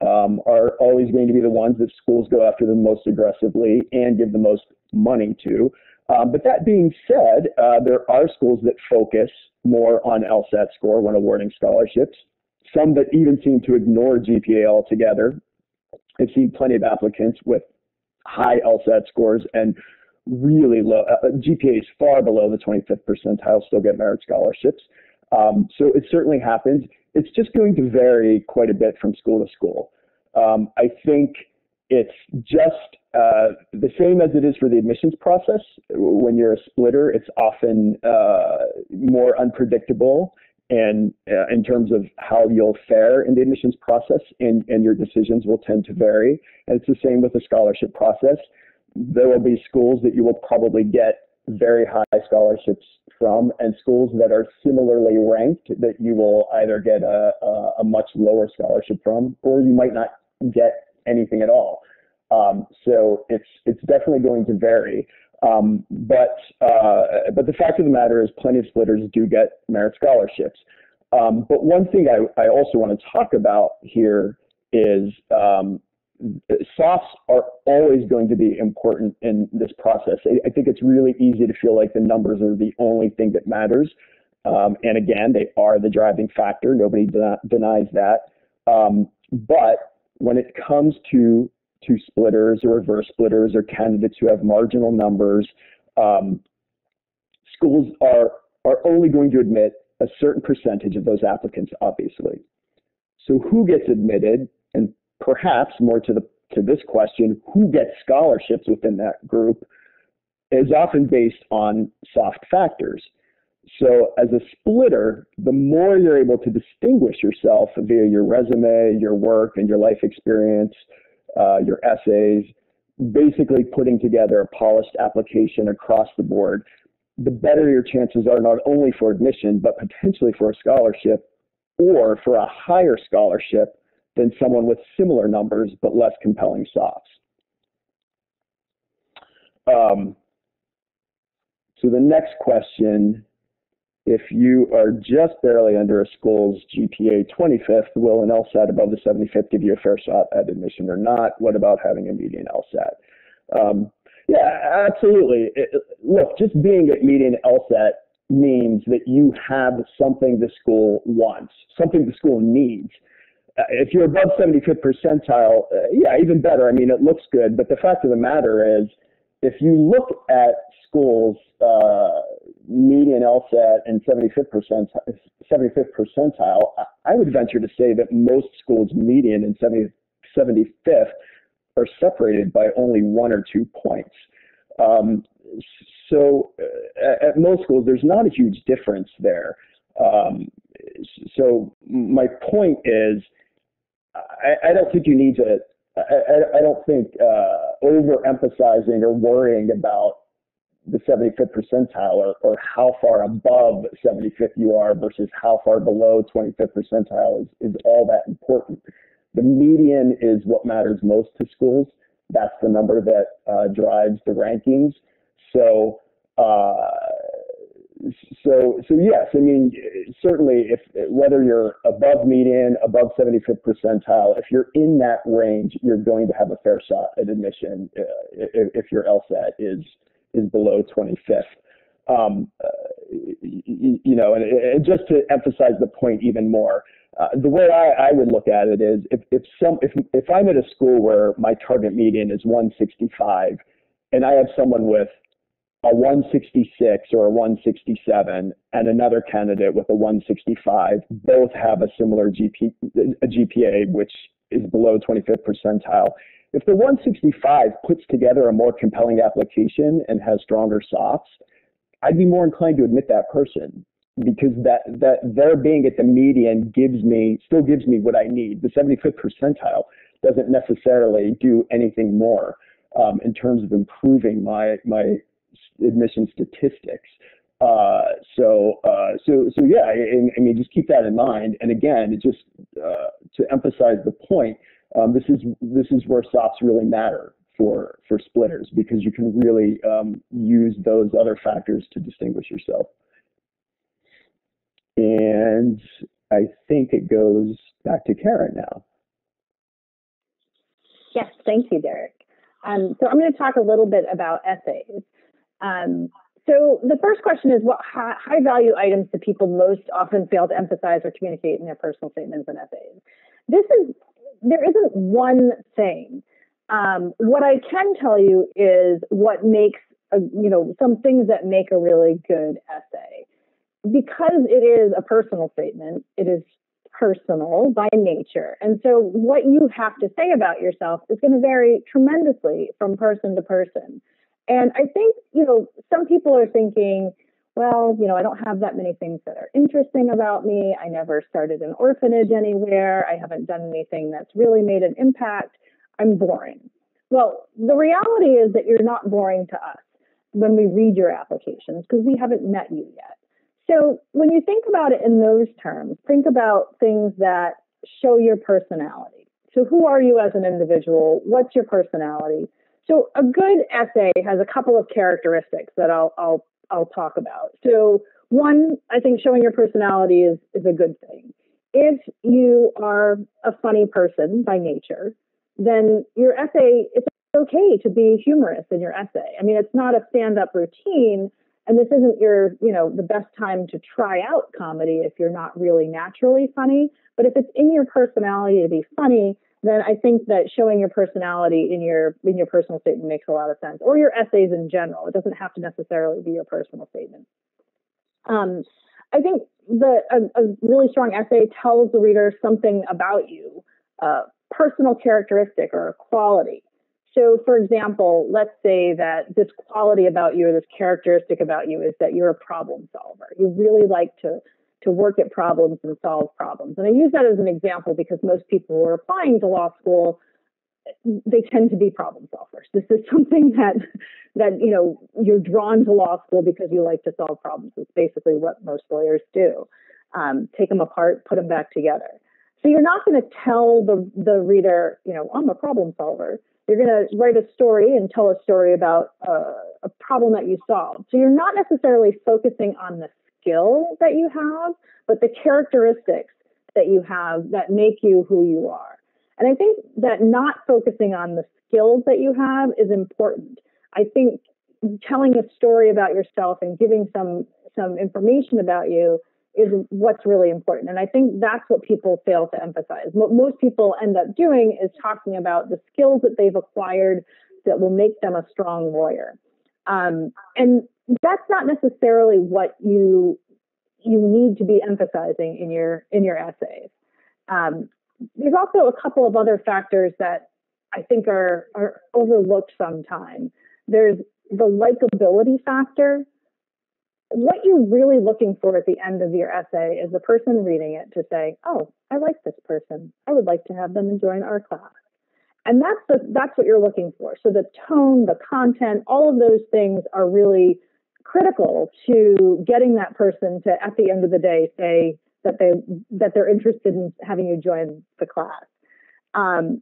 um, are always going to be the ones that schools go after the most aggressively and give the most money to. Um, but that being said, uh, there are schools that focus more on LSAT score when awarding scholarships, some that even seem to ignore G P A altogether. I've seen plenty of applicants with high LSAT scores and really low, uh, G P As far below the twenty-fifth percentile still get merit scholarships. Um, so it certainly happens. It's just going to vary quite a bit from school to school. Um, I think it's just uh, the same as it is for the admissions process. When you're a splitter, it's often uh, more unpredictable and uh, in terms of how you'll fare in the admissions process, and, and your decisions will tend to vary. And it's the same with the scholarship process. There will be schools that you will probably get very high scholarships from, and schools that are similarly ranked that you will either get a, a, a much lower scholarship from, or you might not get anything at all. Um, so it's it's definitely going to vary. Um, but uh, but the fact of the matter is plenty of splitters do get merit scholarships. Um, but one thing I, I also want to talk about here is um, softs are always going to be important in this process. I think it's really easy to feel like the numbers are the only thing that matters. Um, and again, they are the driving factor. Nobody de- denies that. Um, but when it comes to two splitters or reverse splitters or candidates who have marginal numbers, um, schools are, are only going to admit a certain percentage of those applicants, obviously. So who gets admitted, and perhaps more to the to this question, who gets scholarships within that group, is often based on soft factors. So as a splitter, the more you're able to distinguish yourself via your resume, your work, and your life experience, uh, your essays, basically putting together a polished application across the board, the better your chances are not only for admission, but potentially for a scholarship or for a higher scholarship than someone with similar numbers but less compelling softs. Um, so the next question, if you are just barely under a school's G P A twenty-fifth, will an LSAT above the seventy-fifth give you a fair shot at admission or not? What about having a median LSAT? Um, yeah, absolutely. It, look, just being at median LSAT means that you have something the school wants, something the school needs. If you're above seventy-fifth percentile, uh, yeah, even better. I mean, it looks good, but the fact of the matter is, if you look at schools' uh, median LSAT and seventy-fifth percentile, seventy-fifth percentile, I would venture to say that most schools' median and seventy, seventy-fifth are separated by only one or two points. Um, so uh, at most schools, there's not a huge difference there. Um, so my point is, I, I don't think you need to, I, I don't think uh, overemphasizing or worrying about the seventy-fifth percentile or, or how far above seventy-fifth you are versus how far below twenty-fifth percentile is, is all that important. The median is what matters most to schools. That's the number that uh, drives the rankings. So, uh, so, so yes, I mean, certainly if, whether you're above median, above seventy-fifth percentile, if you're in that range, you're going to have a fair shot at admission uh, if, if your LSAT is, is below twenty-fifth. Um, uh, you, you know, and, and just to emphasize the point even more, uh, the way I, I would look at it is if, if some, if, if I'm at a school where my target median is one sixty-five and I have someone with a one sixty-six or a one sixty-seven and another candidate with a one sixty-five, both have a similar G P A, a G P A, which is below twenty-fifth percentile. If the one sixty-five puts together a more compelling application and has stronger softs, I'd be more inclined to admit that person because that, that their being at the median gives me, still gives me what I need. The seventy-fifth percentile doesn't necessarily do anything more um, in terms of improving my, my, admission statistics. Uh, so, uh, so, so yeah, I, I mean, just keep that in mind. And again, it just uh, to emphasize the point, um, this is this is where softs really matter for, for splitters because you can really um, use those other factors to distinguish yourself. And I think it goes back to Karen now. Yes, thank you, Derek. Um, so I'm going to talk a little bit about essays. Um, so the first question is what high, high value items do people most often fail to emphasize or communicate in their personal statements and essays? This is, there isn't one thing. Um, what I can tell you is what makes, a, you know, some things that make a really good essay. Because it is a personal statement, it is personal by nature. And so what you have to say about yourself is going to vary tremendously from person to person. And I think, you know, some people are thinking, well, you know, I don't have that many things that are interesting about me. I never started an orphanage anywhere. I haven't done anything that's really made an impact. I'm boring. Well, the reality is that you're not boring to us when we read your applications because we haven't met you yet. So when you think about it in those terms, think about things that show your personality. So who are you as an individual? What's your personality? So a good essay has a couple of characteristics that I'll I'll I'll talk about. So one, I think showing your personality is is a good thing. If you are a funny person by nature, then your essay, it's okay to be humorous in your essay. I mean, it's not a stand-up routine, and this isn't your, you know, the best time to try out comedy if you're not really naturally funny. But if it's in your personality to be funny, then I think that showing your personality in your in your personal statement makes a lot of sense, or your essays in general. It doesn't have to necessarily be your personal statement. Um, I think the a, a really strong essay tells the reader something about you, a personal characteristic or a quality. So, for example, let's say that this quality about you or this characteristic about you is that you're a problem solver. You really like to to work at problems and solve problems. And I use that as an example because most people who are applying to law school, they tend to be problem solvers. This is something that, that you know, you're drawn to law school because you like to solve problems. It's basically what most lawyers do. Um, take them apart, put them back together. So you're not going to tell the, the reader, you know, I'm a problem solver. You're going to write a story and tell a story about uh, a problem that you solved. So you're not necessarily focusing on the skill that you have, but the characteristics that you have that make you who you are. And I think that not focusing on the skills that you have is important. I think telling a story about yourself and giving some some information about you is what's really important. And I think that's what people fail to emphasize. What most people end up doing is talking about the skills that they've acquired that will make them a strong lawyer. Um, and that's not necessarily what you you need to be emphasizing in your in your essays. Um, there's also a couple of other factors that I think are are overlooked sometimes. There's the likability factor. What you're really looking for at the end of your essay is the person reading it to say, "Oh, I like this person. I would like to have them join our class." And that's the, that's what you're looking for. So the tone, the content, all of those things are really critical to getting that person to, at the end of the day, say that they that they're interested in having you join the class. Um,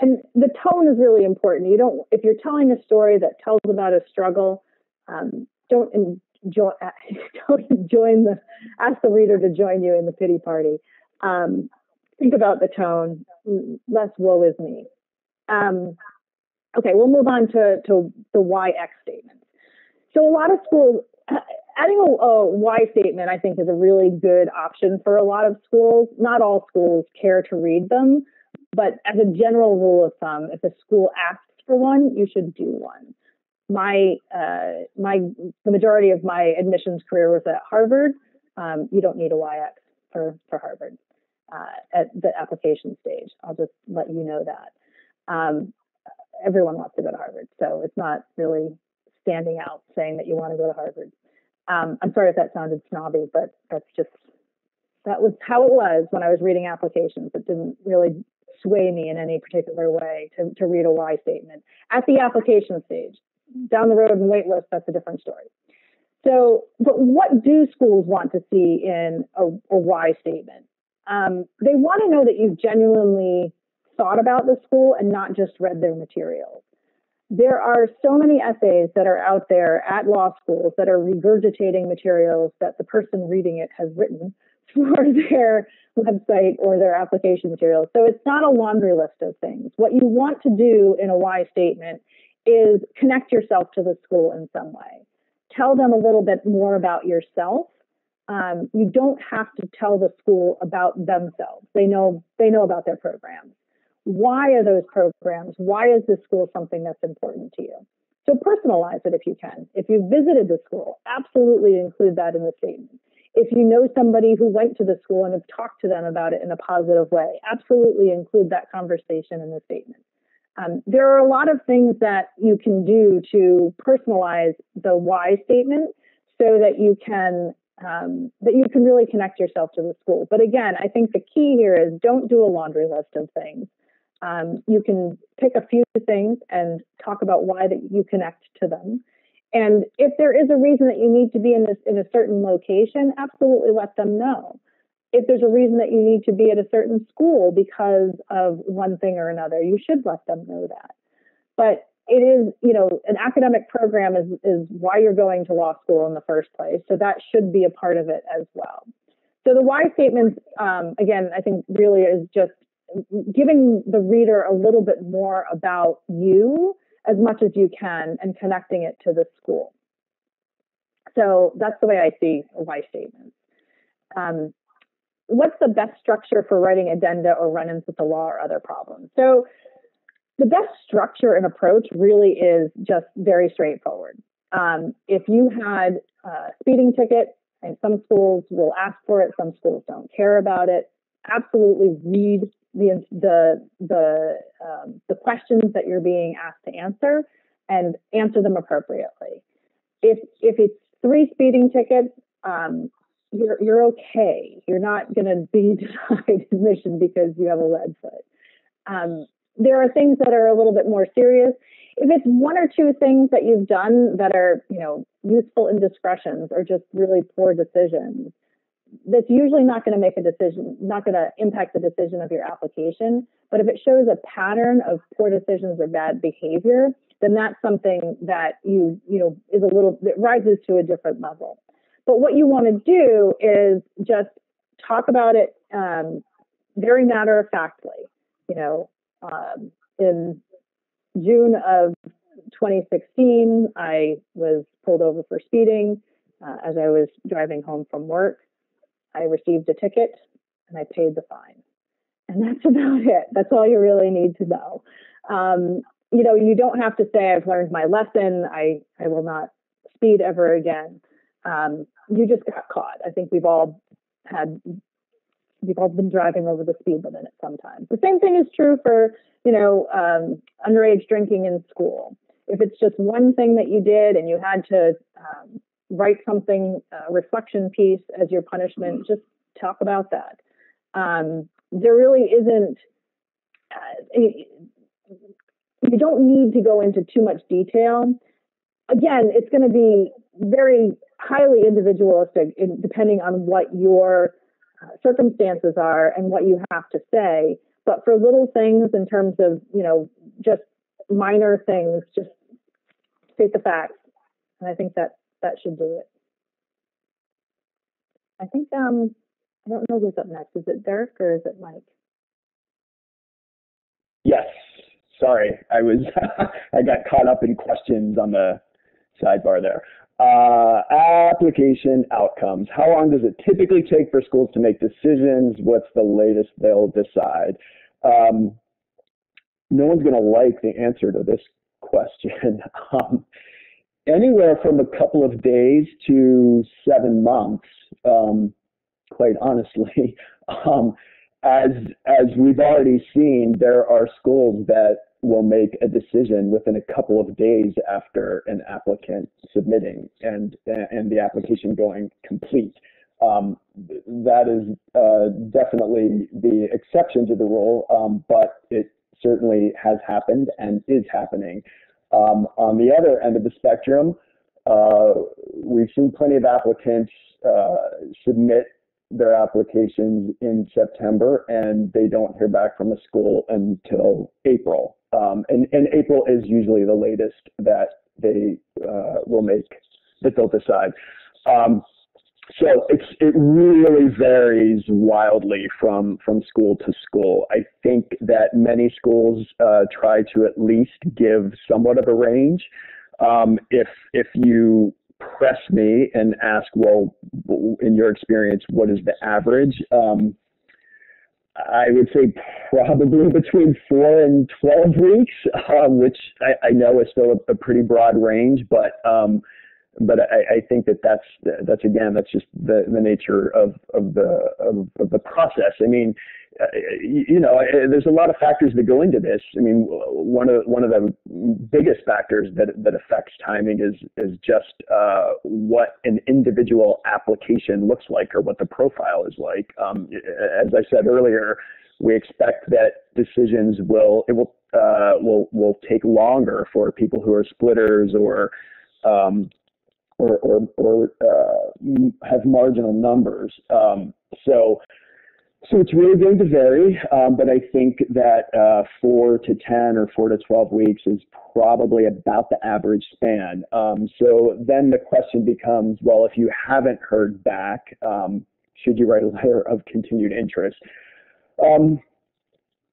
and the tone is really important. You don't, if you're telling a story that tells about a struggle, um, don't enjoy, don't join the ask the reader to join you in the pity party. Um, think about the tone. Less woe is me. Um, okay, we'll move on to, to the Y X statements. So a lot of schools, adding a, a Y statement, I think, is a really good option for a lot of schools. Not all schools care to read them, but as a general rule of thumb, if a school asks for one, you should do one. My, uh, my, the majority of my admissions career was at Harvard. Um, you don't need a Y X for, for Harvard uh, at the application stage. I'll just let you know that. Um, everyone wants to go to Harvard, so it's not really standing out saying that you want to go to Harvard. Um, I'm sorry if that sounded snobby, but that's just, that was how it was when I was reading applications. It didn't really sway me in any particular way to, to read a Y statement. At the application stage, down the road in wait list, that's a different story. So, but what do schools want to see in a, a Y statement? Um, they want to know that you've genuinely thought about the school and not just read their materials. There are so many essays that are out there at law schools that are regurgitating materials that the person reading it has written for their website or their application materials. So it's not a laundry list of things. What you want to do in a why statement is connect yourself to the school in some way. Tell them a little bit more about yourself. Um, you don't have to tell the school about themselves. They know, they know about their programs. Why are those programs? Why is this school something that's important to you? So personalize it if you can. If you visited the school, absolutely include that in the statement. If you know somebody who went to the school and have talked to them about it in a positive way, absolutely include that conversation in the statement. Um, there are a lot of things that you can do to personalize the why statement so that you can Um, that you can really connect yourself to the school. But again, I think the key here is don't do a laundry list of things. Um, you can pick a few things and talk about why that you connect to them. And if there is a reason that you need to be in this in a certain location, absolutely let them know. If there's a reason that you need to be at a certain school because of one thing or another, you should let them know that. But it is, you know, an academic program is, is why you're going to law school in the first place. So that should be a part of it as well. So the why statements, um, again, I think really is just giving the reader a little bit more about you as much as you can and connecting it to the school. So that's the way I see why statements. Um, what's the best structure for writing addenda or run-ins with the law or other problems? So the best structure and approach really is just very straightforward. Um, if you had a speeding ticket, and some schools will ask for it, some schools don't care about it, absolutely read the the the, um, the questions that you're being asked to answer and answer them appropriately. If if it's three speeding tickets, um, you're you're okay. You're not going to be denied admission because you have a lead foot. Um, there are things that are a little bit more serious. If it's one or two things that you've done that are, you know, useful indiscretions or just really poor decisions, that's usually not going to make a decision, not going to impact the decision of your application. But if it shows a pattern of poor decisions or bad behavior, then that's something that you, you know, is a little, it rises to a different level. But what you want to do is just talk about it um, very matter-of-factly. You know, um, in June of twenty sixteen, I was pulled over for speeding uh, as I was driving home from work. I received a ticket and I paid the fine. And that's about it. That's all you really need to know. Um, you know, you don't have to say I've learned my lesson. I, I will not speed ever again. Um, you just got caught. I think we've all had, we've all been driving over the speed limit at some time. The same thing is true for, you know, um, underage drinking in school. If it's just one thing that you did and you had to, um, write something, a reflection piece as your punishment, just talk about that. Um, there really isn't, uh, you don't need to go into too much detail. Again, it's going to be very highly individualistic in, depending on what your uh, circumstances are and what you have to say. But for little things in terms of, you know, just minor things, just state the facts. And I think that That should do it. I think, um, I don't know who's up next. Is it Derek or is it Mike? Yes. Sorry. I was, I got caught up in questions on the sidebar there. Uh, application outcomes. How long does it typically take for schools to make decisions? What's the latest they'll decide? Um, no one's going to like the answer to this question. um, Anywhere from a couple of days to seven months, um, quite honestly. Um, as as we've already seen, there are schools that will make a decision within a couple of days after an applicant submitting and and the application going complete. Um, that is uh, definitely the exception to the rule, um, but it certainly has happened and is happening. Um, on the other end of the spectrum, uh, we've seen plenty of applicants uh, submit their applications in September, and they don't hear back from a school until April. Um, and, and April is usually the latest that they uh, will make, that they'll decide. Um, so it's, it really varies wildly from, from school to school. I think that many schools uh, try to at least give somewhat of a range. Um, if, if you press me and ask, well, in your experience, what is the average? Um, I would say probably between four and twelve weeks, uh, which I, I know is still a, a pretty broad range, but um, But I, I think that that's, that's again, that's just the, the nature of, of, the, of, of the process. I mean, you know, there's a lot of factors that go into this. I mean, one of, one of the biggest factors that, that affects timing is, is just uh, what an individual application looks like or what the profile is like. Um, as I said earlier, we expect that decisions will, it will, uh, will, will take longer for people who are splitters or, um, or, or, or uh, have marginal numbers. Um, so, so it's really going to vary, um, but I think that uh, four to ten or four to twelve weeks is probably about the average span. Um, so then the question becomes, well, if you haven't heard back, um, should you write a letter of continued interest? Um,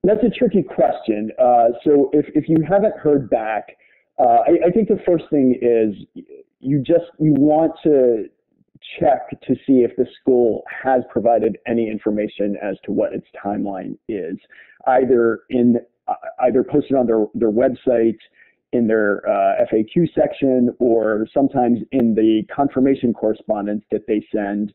That's a tricky question. Uh, so if, if you haven't heard back, uh, I, I think the first thing is you just you want to check to see if the school has provided any information as to what its timeline is, either in uh, either posted on their, their website, in their uh, F A Q section, or sometimes in the confirmation correspondence that they send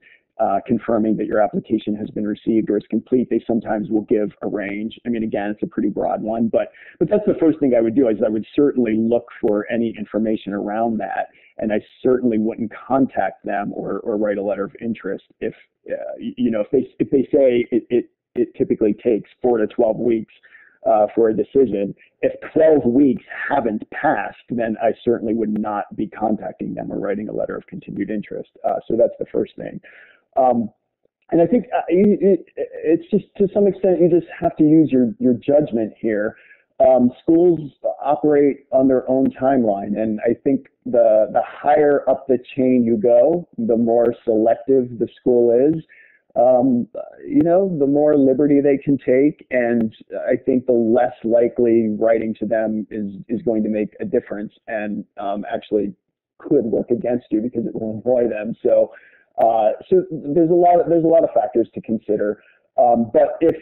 Uh, confirming that your application has been received or is complete. They sometimes will give a range. I mean, again, it's a pretty broad one, but but that's the first thing I would do. Is I would certainly look for any information around that, and I certainly wouldn't contact them or or write a letter of interest if uh, you know if they if they say it it, it typically takes four to twelve weeks uh, for a decision. If twelve weeks haven't passed, then I certainly would not be contacting them or writing a letter of continued interest. Uh, so that's the first thing. Um, and I think uh, it, it, it's just, to some extent, you just have to use your, your judgment here. Um, schools operate on their own timeline, and I think the, the higher up the chain you go, the more selective the school is, um, you know, the more liberty they can take, and I think the less likely writing to them is, is going to make a difference and um, actually could work against you because it will annoy them. So. Uh, so there's a lot of, there's a lot of factors to consider, um, but if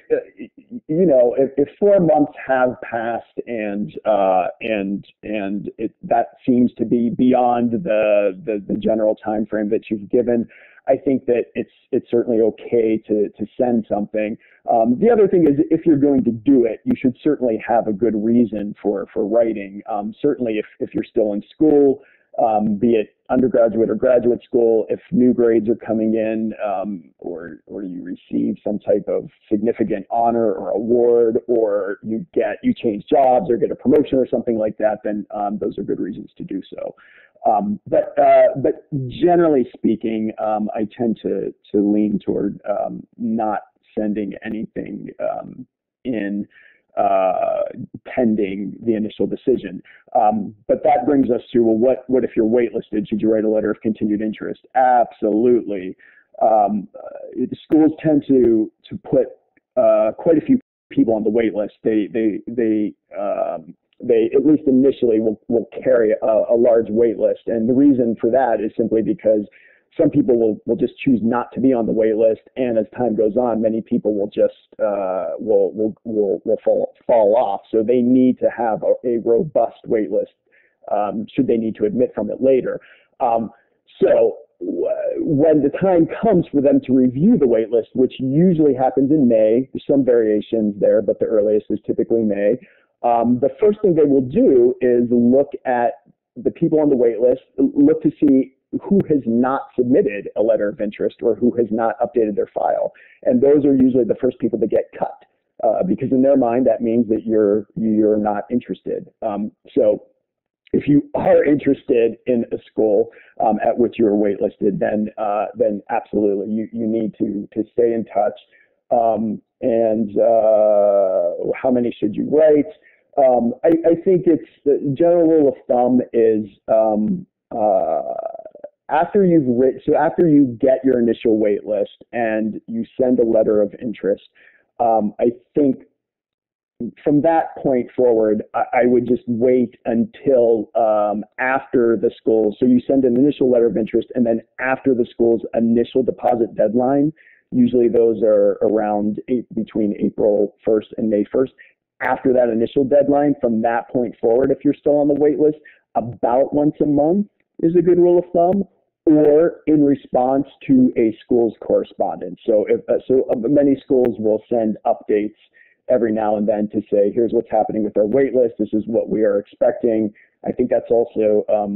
you know if, if four months have passed and uh, and and it, that seems to be beyond the, the the general time frame that you've given, I think that it's it's certainly okay to to send something. Um, the other thing is, if you're going to do it, you should certainly have a good reason for for writing. Um, certainly, if if you're still in school. Um, be it undergraduate or graduate school, if new grades are coming in, um, or or you receive some type of significant honor or award, or you get you change jobs or get a promotion or something like that, then um, those are good reasons to do so. Um, but uh, but generally speaking, um, I tend to to lean toward um, not sending anything um, in. Uh, pending the initial decision. Um, but that brings us to, well, what, what if you're waitlisted? Should you write a letter of continued interest? Absolutely. Um, uh, schools tend to, to put uh, quite a few people on the wait list. They, they, they, um, they at least initially, will, will carry a, a large wait list. And the reason for that is simply because some people will, will just choose not to be on the wait list, and as time goes on, many people will just uh, will, will, will, will fall, fall off. So they need to have a, a robust wait list um, should they need to admit from it later. Um, so when the time comes for them to review the wait list, which usually happens in May, there's some variations there, but the earliest is typically May, um, the first thing they will do is look at the people on the wait list, look to see who has not submitted a letter of interest or who has not updated their file. And those are usually the first people to get cut, uh, because in their mind, that means that you're, you're not interested. Um, so if you are interested in a school um, at which you're waitlisted, then, uh, then absolutely, you, you need to, to stay in touch. Um, and uh, how many should you write? Um, I, I think it's the general rule of thumb is, um, uh, After you've written, so after you get your initial wait list and you send a letter of interest, um, I think from that point forward, I, I would just wait until um, after the school. So you send an initial letter of interest, and then after the school's initial deposit deadline, usually those are around eight, between April first and May first. After that initial deadline, from that point forward, if you're still on the wait list, about once a month is a good rule of thumb, or in response to a school's correspondence. So if, uh, so many schools will send updates every now and then to say, here's what's happening with our wait list, this is what we are expecting. I think that's also um,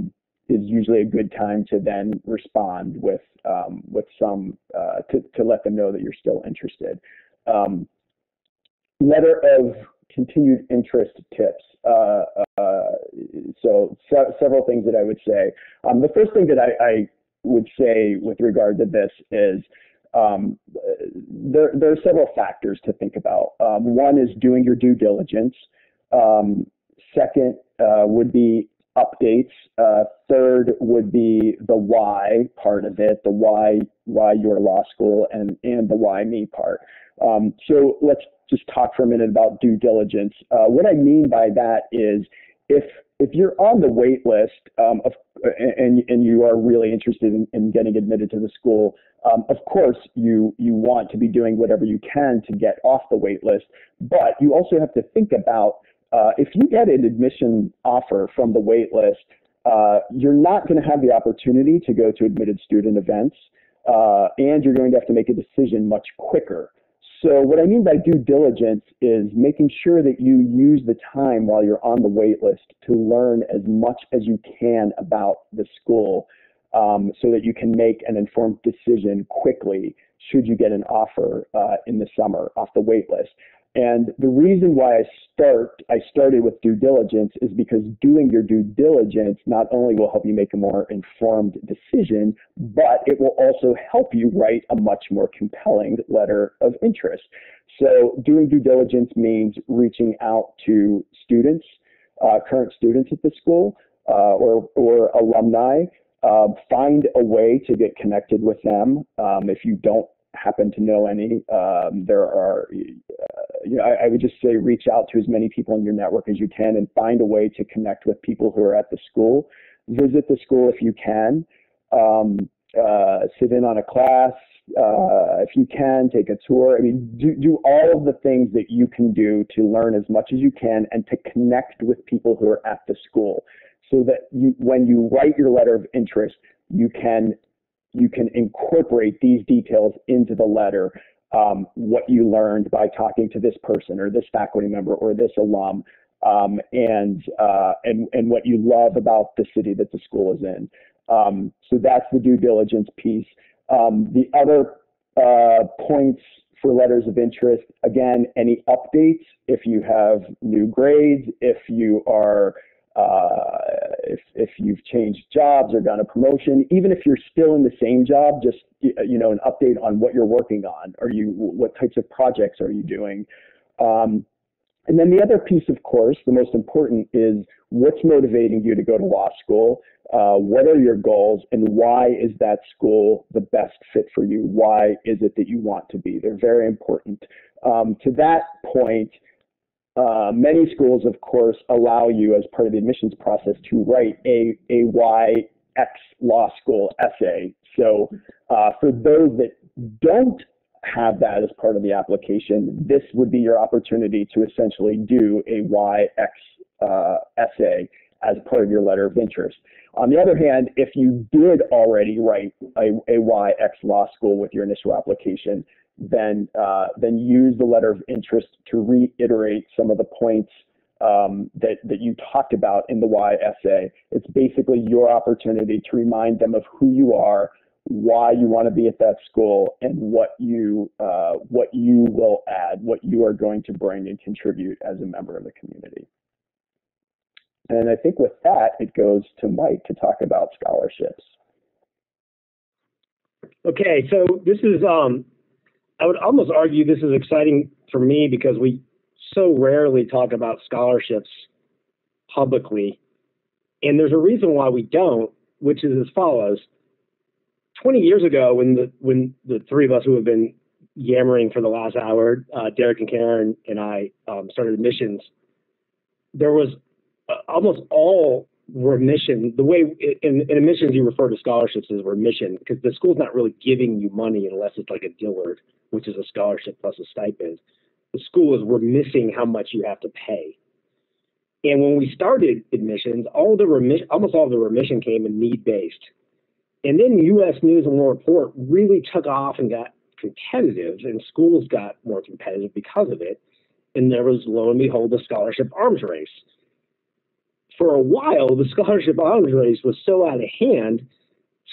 is usually a good time to then respond with, um, with some, uh, to, to let them know that you're still interested. Um, letter of continued interest tips. Uh, uh, so, se several things that I would say. Um, the first thing that I, I would say with regard to this is um, there, there are several factors to think about. Um, one is doing your due diligence. Um, second uh, would be updates. Uh, third would be the why part of it, the why why your law school, and, and the why me part. Um, so let's just talk for a minute about due diligence. Uh, what I mean by that is if if you're on the wait list um, of, and, and you are really interested in, in getting admitted to the school, um, of course you, you want to be doing whatever you can to get off the wait list, but you also have to think about Uh, if you get an admission offer from the wait list, uh, you're not going to have the opportunity to go to admitted student events, uh, and you're going to have to make a decision much quicker. So what I mean by due diligence is making sure that you use the time while you're on the wait list to learn as much as you can about the school, um, so that you can make an informed decision quickly should you get an offer uh, in the summer off the wait list. And the reason why I start, I started with due diligence is because doing your due diligence not only will help you make a more informed decision, but it will also help you write a much more compelling letter of interest. So doing due diligence means reaching out to students, uh, current students at the school, uh, or, or alumni. Uh, find a way to get connected with them. Um, if you don't happen to know any, um, there are, uh, you know, I, I would just say reach out to as many people in your network as you can and find a way to connect with people who are at the school. Visit the school if you can. Um, uh, sit in on a class uh, if you can. Take a tour. I mean, do, do all of the things that you can do to learn as much as you can and to connect with people who are at the school, so that you, when you write your letter of interest, you can you can incorporate these details into the letter, um, what you learned by talking to this person or this faculty member or this alum, um, and, uh, and, and what you love about the city that the school is in. Um, so that's the due diligence piece. Um, the other uh, points for letters of interest, again, any updates, if you have new grades, if you are Uh, if, if you've changed jobs or done a promotion, even if you're still in the same job, just, you know, an update on what you're working on. Are you, what types of projects are you doing? Um, and then the other piece, of course, the most important, is what's motivating you to go to law school? Uh, what are your goals, and why is that school the best fit for you? Why is it that you want to be? They're very important. Um, to that point, Uh, many schools, of course, allow you as part of the admissions process to write a, a why X law school essay. So uh, for those that don't have that as part of the application, this would be your opportunity to essentially do a why X uh, essay as part of your letter of interest. On the other hand, if you did already write a, a why X law school with your initial application, then uh, then use the letter of interest to reiterate some of the points um, that, that you talked about in the why essay. It's basically your opportunity to remind them of who you are, why you want to be at that school, and what you, uh, what you will add, what you are going to bring and contribute as a member of the community. And I think with that, it goes to Mike to talk about scholarships. Okay, so this is... Um... I would almost argue this is exciting for me because we so rarely talk about scholarships publicly. And there's a reason why we don't, which is as follows. twenty years ago, when the when the three of us who have been yammering for the last hour, uh, Derek and Karen and I um, started admissions, there was uh, almost all remission. The way in, in admissions you refer to scholarships as remission, because the school's not really giving you money unless it's like a Dillard, which is a scholarship plus a stipend. The school is remissing how much you have to pay. And when we started admissions, all the remission, almost all the remission came in need-based. And then U S News and World Report really took off and got competitive, and schools got more competitive because of it. And there was, lo and behold, the scholarship arms race. For a while, the scholarship arms race was so out of hand,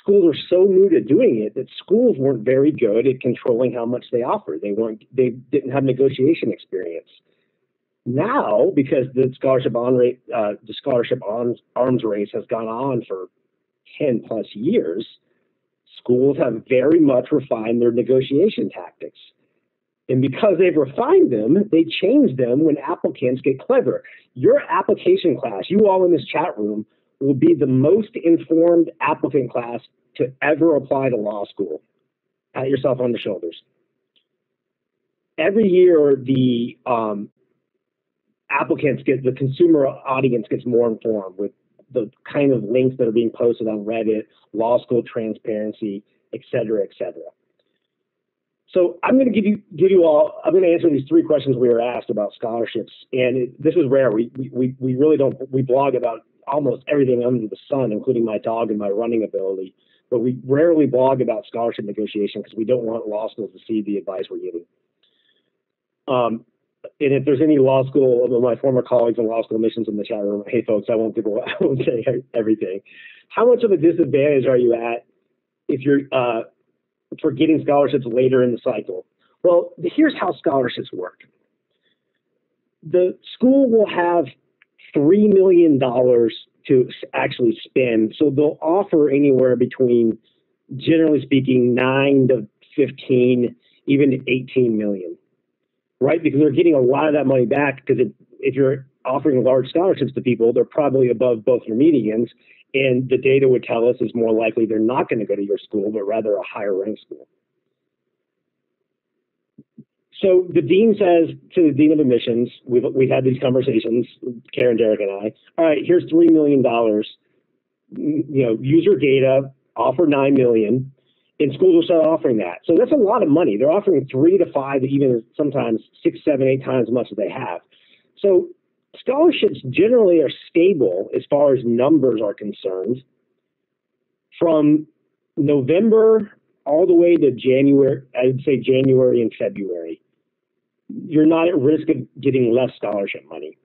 schools were so new to doing it that schools weren't very good at controlling how much they offered. They weren't, they didn't have negotiation experience. Now, because the scholarship on rate, uh, the scholarship arms, arms race has gone on for ten plus years, schools have very much refined their negotiation tactics. And because they've refined them, they change them when applicants get clever. Your application class, you all in this chat room, will be the most informed applicant class to ever apply to law school. Pat yourself on the shoulders. Every year, the um, applicants get, the consumer audience gets more informed with the kind of links that are being posted on Reddit, Law School Transparency, et cetera, et cetera. So I'm going to give you give you all. I'm going to answer these three questions we were asked about scholarships, and it, this is rare. We we we really don't we blog about almost everything under the sun, including my dog and my running ability. But we rarely blog about scholarship negotiation because we don't want law schools to see the advice we're giving. Um, and if there's any law school, my former colleagues in law school admissions in the chat room, hey folks, I won't give away, I won't say everything. How much of a disadvantage are you at if you're uh, for getting scholarships later in the cycle? Well, here's how scholarships work. The school will have three million dollars to actually spend. So they'll offer anywhere between, generally speaking, nine to fifteen, even to eighteen million, right? Because they're getting a lot of that money back because it, if you're offering large scholarships to people, they're probably above both your medians. And the data would tell us it's more likely they're not going to go to your school, but rather a higher ranked school. So the dean says to the dean of admissions, we've, we've had these conversations, Karen, Derek, and I, all right, here's three million dollars, you know, use your data, offer nine million dollars, and schools will start offering that. So that's a lot of money. They're offering three to five, even sometimes six, seven, eight times as much as they have. So scholarships generally are stable as far as numbers are concerned from November all the way to January. I'd say January and February. You're not at risk of getting less scholarship money.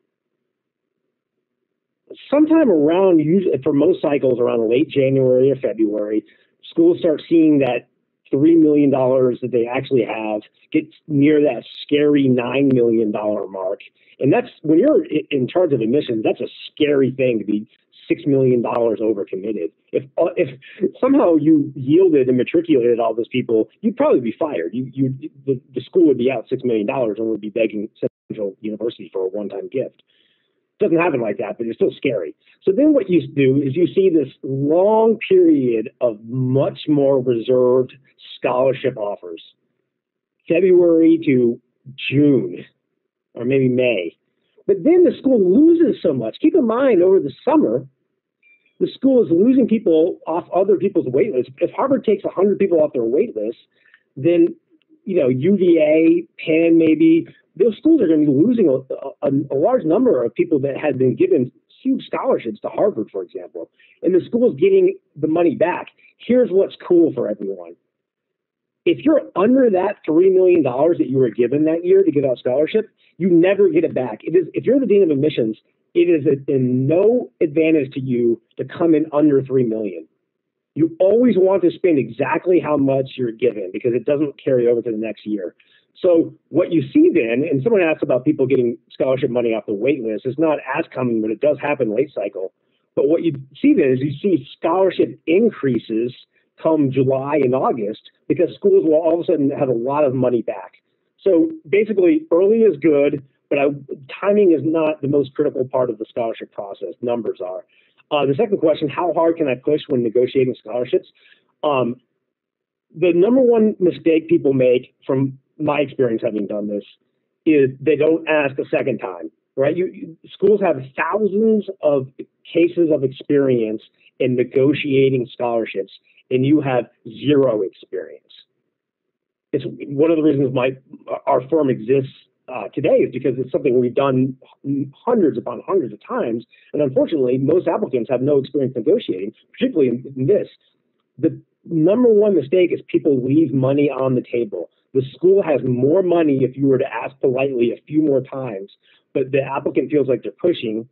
Sometime around, for most cycles, around late January or February, schools start seeing that three million dollars that they actually have gets near that scary nine million dollars mark. And that's, when you're in charge of admissions, that's a scary thing to be six million dollars overcommitted. If if somehow you yielded and matriculated all those people, you'd probably be fired. You, you, the, the school would be out six million dollars and would be begging Central University for a one-time gift. It doesn't happen like that, but it's still scary. So then what you do is you see this long period of much more reserved scholarship offers, February to June, or maybe May. But then the school loses so much. Keep in mind, over the summer, the school is losing people off other people's wait lists. If Harvard takes one hundred people off their wait list, then, you know, U V A, Penn, maybe, those schools are going to be losing a, a, a large number of people that had been given huge scholarships to Harvard, for example. And the school's getting the money back. Here's what's cool for everyone. If you're under that three million dollars that you were given that year to give out scholarship, you never get it back. It is, if you're the dean of admissions, it is a, a no advantage to you to come in under three million dollars. You always want to spend exactly how much you're given because it doesn't carry over to the next year. So what you see then, and someone asked about people getting scholarship money off the wait list, it's not as common, but it does happen late cycle. But what you see then is you see scholarship increases come July and August because schools will all of a sudden have a lot of money back. So basically early is good, but I, timing is not the most critical part of the scholarship process, numbers are. Uh, the second question, how hard can I push when negotiating scholarships? Um, the number one mistake people make from my experience having done this is they don't ask a second time, right? You, you, schools have thousands of cases of experience in negotiating scholarships, and you have zero experience. It's one of the reasons my our firm exists uh, today is because it's something we've done hundreds upon hundreds of times, and unfortunately, most applicants have no experience negotiating, particularly in, in this. The number one mistake is people leave money on the table. The school has more money if you were to ask politely a few more times, but the applicant feels like they're pushing,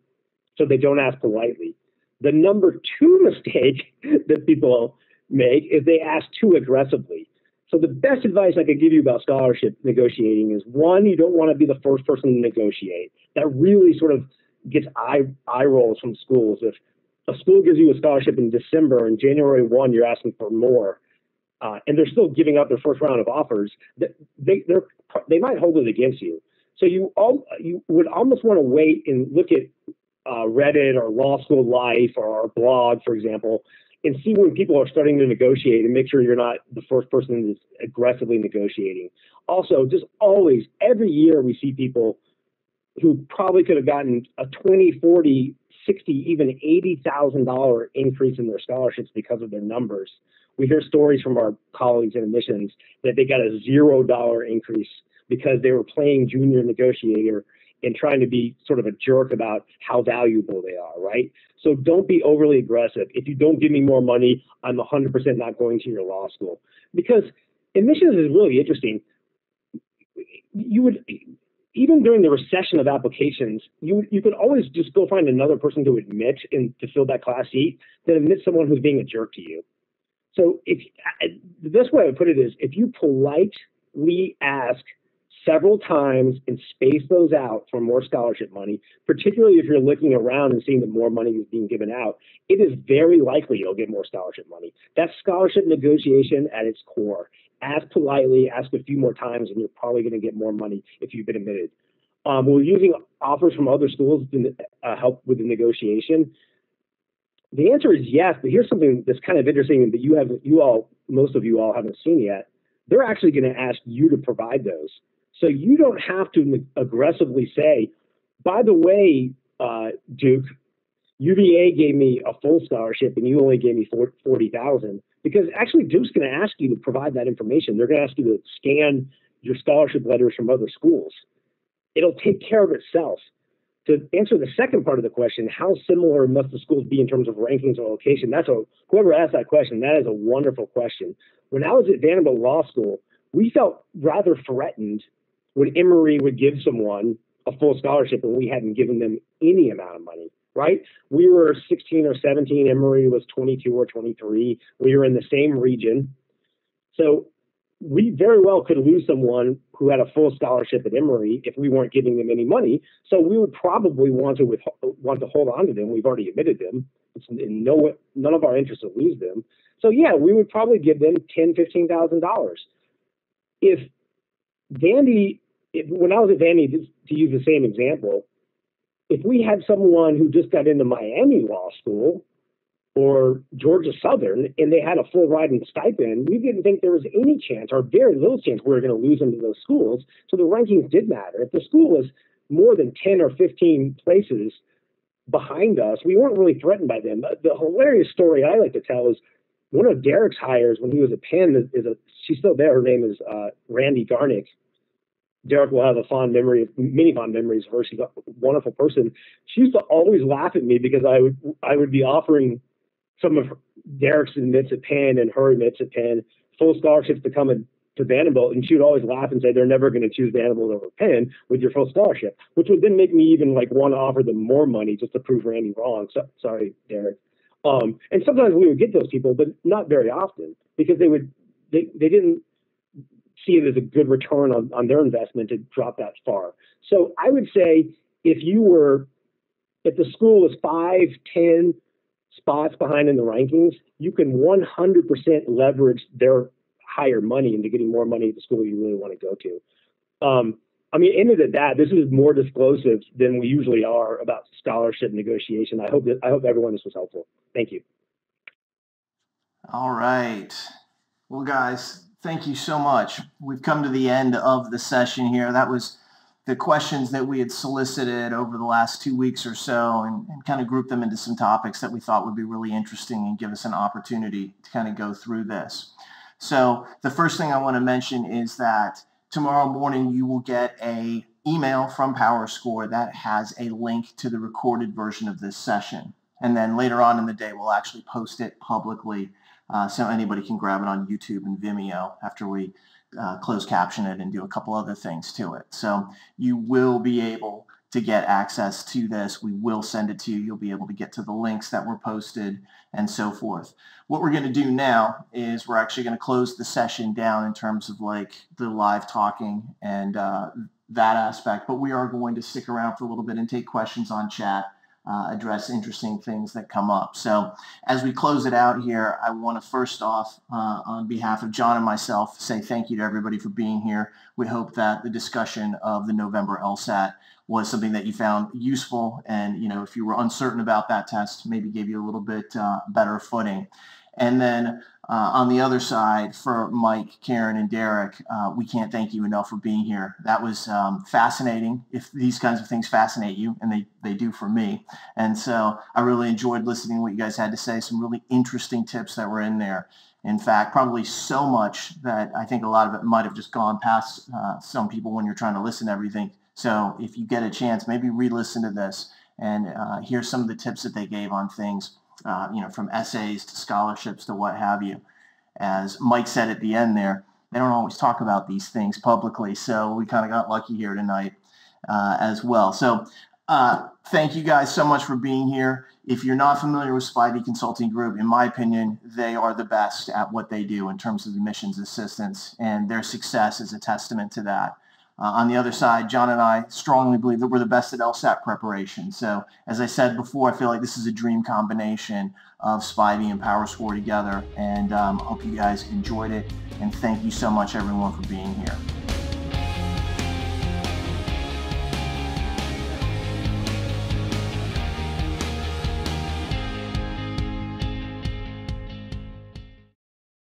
so they don't ask politely. The number two mistake that people make is they ask too aggressively. So the best advice I could give you about scholarship negotiating is, one, you don't want to be the first person to negotiate. That really sort of gets eye, eye rolls from schools. If a school gives you a scholarship in December and January first, you're asking for more, Uh, and they're still giving out their first round of offers, that they they're, they might hold it against you. So you all you would almost want to wait and look at uh, Reddit or Law School Life or our blog, for example, and see when people are starting to negotiate and make sure you're not the first person that's aggressively negotiating. Also, just always, every year we see people who probably could have gotten a twenty, forty, sixty, even eighty thousand dollars increase in their scholarships because of their numbers. We hear stories from our colleagues in admissions that they got a zero dollar increase because they were playing junior negotiator and trying to be sort of a jerk about how valuable they are, right? So don't be overly aggressive. If you don't give me more money, I'm one hundred percent not going to your law school. Because admissions is really interesting. You would... Even during the recession of applications, you you could always just go find another person to admit and to fill that class seat than admit someone who's being a jerk to you. So if the best way I would put it is, if you politely ask several times and space those out for more scholarship money, particularly if you're looking around and seeing that more money is being given out, it is very likely you'll get more scholarship money. That's scholarship negotiation at its core. Ask politely, ask a few more times, and you're probably going to get more money if you've been admitted. Um, we're using offers from other schools to uh, help with the negotiation. The answer is yes, but here's something that's kind of interesting that you have, you all, most of you all haven't seen yet. They're actually going to ask you to provide those. So you don't have to aggressively say, by the way, uh, Duke, U V A gave me a full scholarship and you only gave me forty thousand dollars, because actually Duke's going to ask you to provide that information. They're going to ask you to scan your scholarship letters from other schools. It'll take care of itself. To answer the second part of the question, how similar must the schools be in terms of rankings or location? That's a, whoever asked that question, that is a wonderful question. When I was at Vanderbilt Law School, we felt rather threatened when Emory would give someone a full scholarship and we hadn't given them any amount of money, right? We were sixteen or seventeen, Emory was twenty-two or twenty-three. We were in the same region. So we very well could lose someone who had a full scholarship at Emory if we weren't giving them any money. So we would probably want to, want to hold on to them. We've already admitted them. It's in no, none of our interest to lose them. So yeah, we would probably give them ten thousand, fifteen thousand dollars. If Vandy, if, when I was at Vandy, just to use the same example, if we had someone who just got into Miami Law School or Georgia Southern and they had a full ride and stipend, we didn't think there was any chance or very little chance we were going to lose them to those schools. So the rankings did matter. If the school was more than ten or fifteen places behind us, we weren't really threatened by them. The hilarious story I like to tell is, one of Derek's hires when he was at Penn is a, she's still there. Her name is uh, Randy Garnick. Derek will have a fond memory, many fond memories of her. She's a wonderful person. She used to always laugh at me because I would, I would be offering some of Derek's admits at Penn and her admits at Penn full scholarships to come in, to Vanderbilt. And she would always laugh and say, they're never going to choose Vanderbilt over Penn with your full scholarship, which would then make me even like want to offer them more money just to prove Randy wrong. So, sorry, Derek. Um, and sometimes we would get those people, but not very often, because they would they, they didn't see it as a good return on, on their investment to drop that far. So I would say if you were, if the school was five, ten spots behind in the rankings, you can one hundred percent leverage their higher money into getting more money at the school you really want to go to. Um, I mean, ended at that, this is more disclosive than we usually are about scholarship negotiation. I hope that, I hope everyone this was helpful. Thank you. All right. Well, guys, thank you so much. We've come to the end of the session here. That was the questions that we had solicited over the last two weeks or so, and, and kind of grouped them into some topics that we thought would be really interesting and give us an opportunity to kind of go through this. So the first thing I want to mention is that tomorrow morning, you will get an email from PowerScore that has a link to the recorded version of this session. And then later on in the day, we'll actually post it publicly uh, so anybody can grab it on YouTube and Vimeo after we uh, close caption it and do a couple other things to it. So you will be able to get access to this. We will send it to you. You'll be able to get to the links that were posted and so forth. What we're going to do now is we're actually going to close the session down in terms of like the live talking and uh, that aspect, but we are going to stick around for a little bit and take questions on chat uh, address interesting things that come up. So as we close it out here, I want to first off, uh, on behalf of Jon and myself, say thank you to everybody for being here. We hope that the discussion of the November LSAT was something that you found useful, and you know, if you were uncertain about that test, maybe gave you a little bit uh, better footing. And then uh, on the other side, for Mike, Karen, and Derek, uh, we can't thank you enough for being here. That was um, fascinating. If these kinds of things fascinate you, and they, they do for me. And so I really enjoyed listening to what you guys had to say, some really interesting tips that were in there. In fact, probably so much that I think a lot of it might have just gone past uh, some people when you're trying to listen to everything. So if you get a chance, maybe re-listen to this and uh, hear some of the tips that they gave on things. Uh, you know, from essays to scholarships to what have you. As Mike said at the end there, they don't always talk about these things publicly, so we kind of got lucky here tonight uh, as well. So uh, thank you guys so much for being here. If you're not familiar with Spivey Consulting Group, in my opinion, they are the best at what they do in terms of admissions assistance, and their success is a testament to that. Uh, on the other side, Jon and I strongly believe that we're the best at LSAT preparation. So, as I said before, I feel like this is a dream combination of Spivey and PowerScore together. And I um, hope you guys enjoyed it. And thank you so much, everyone, for being here.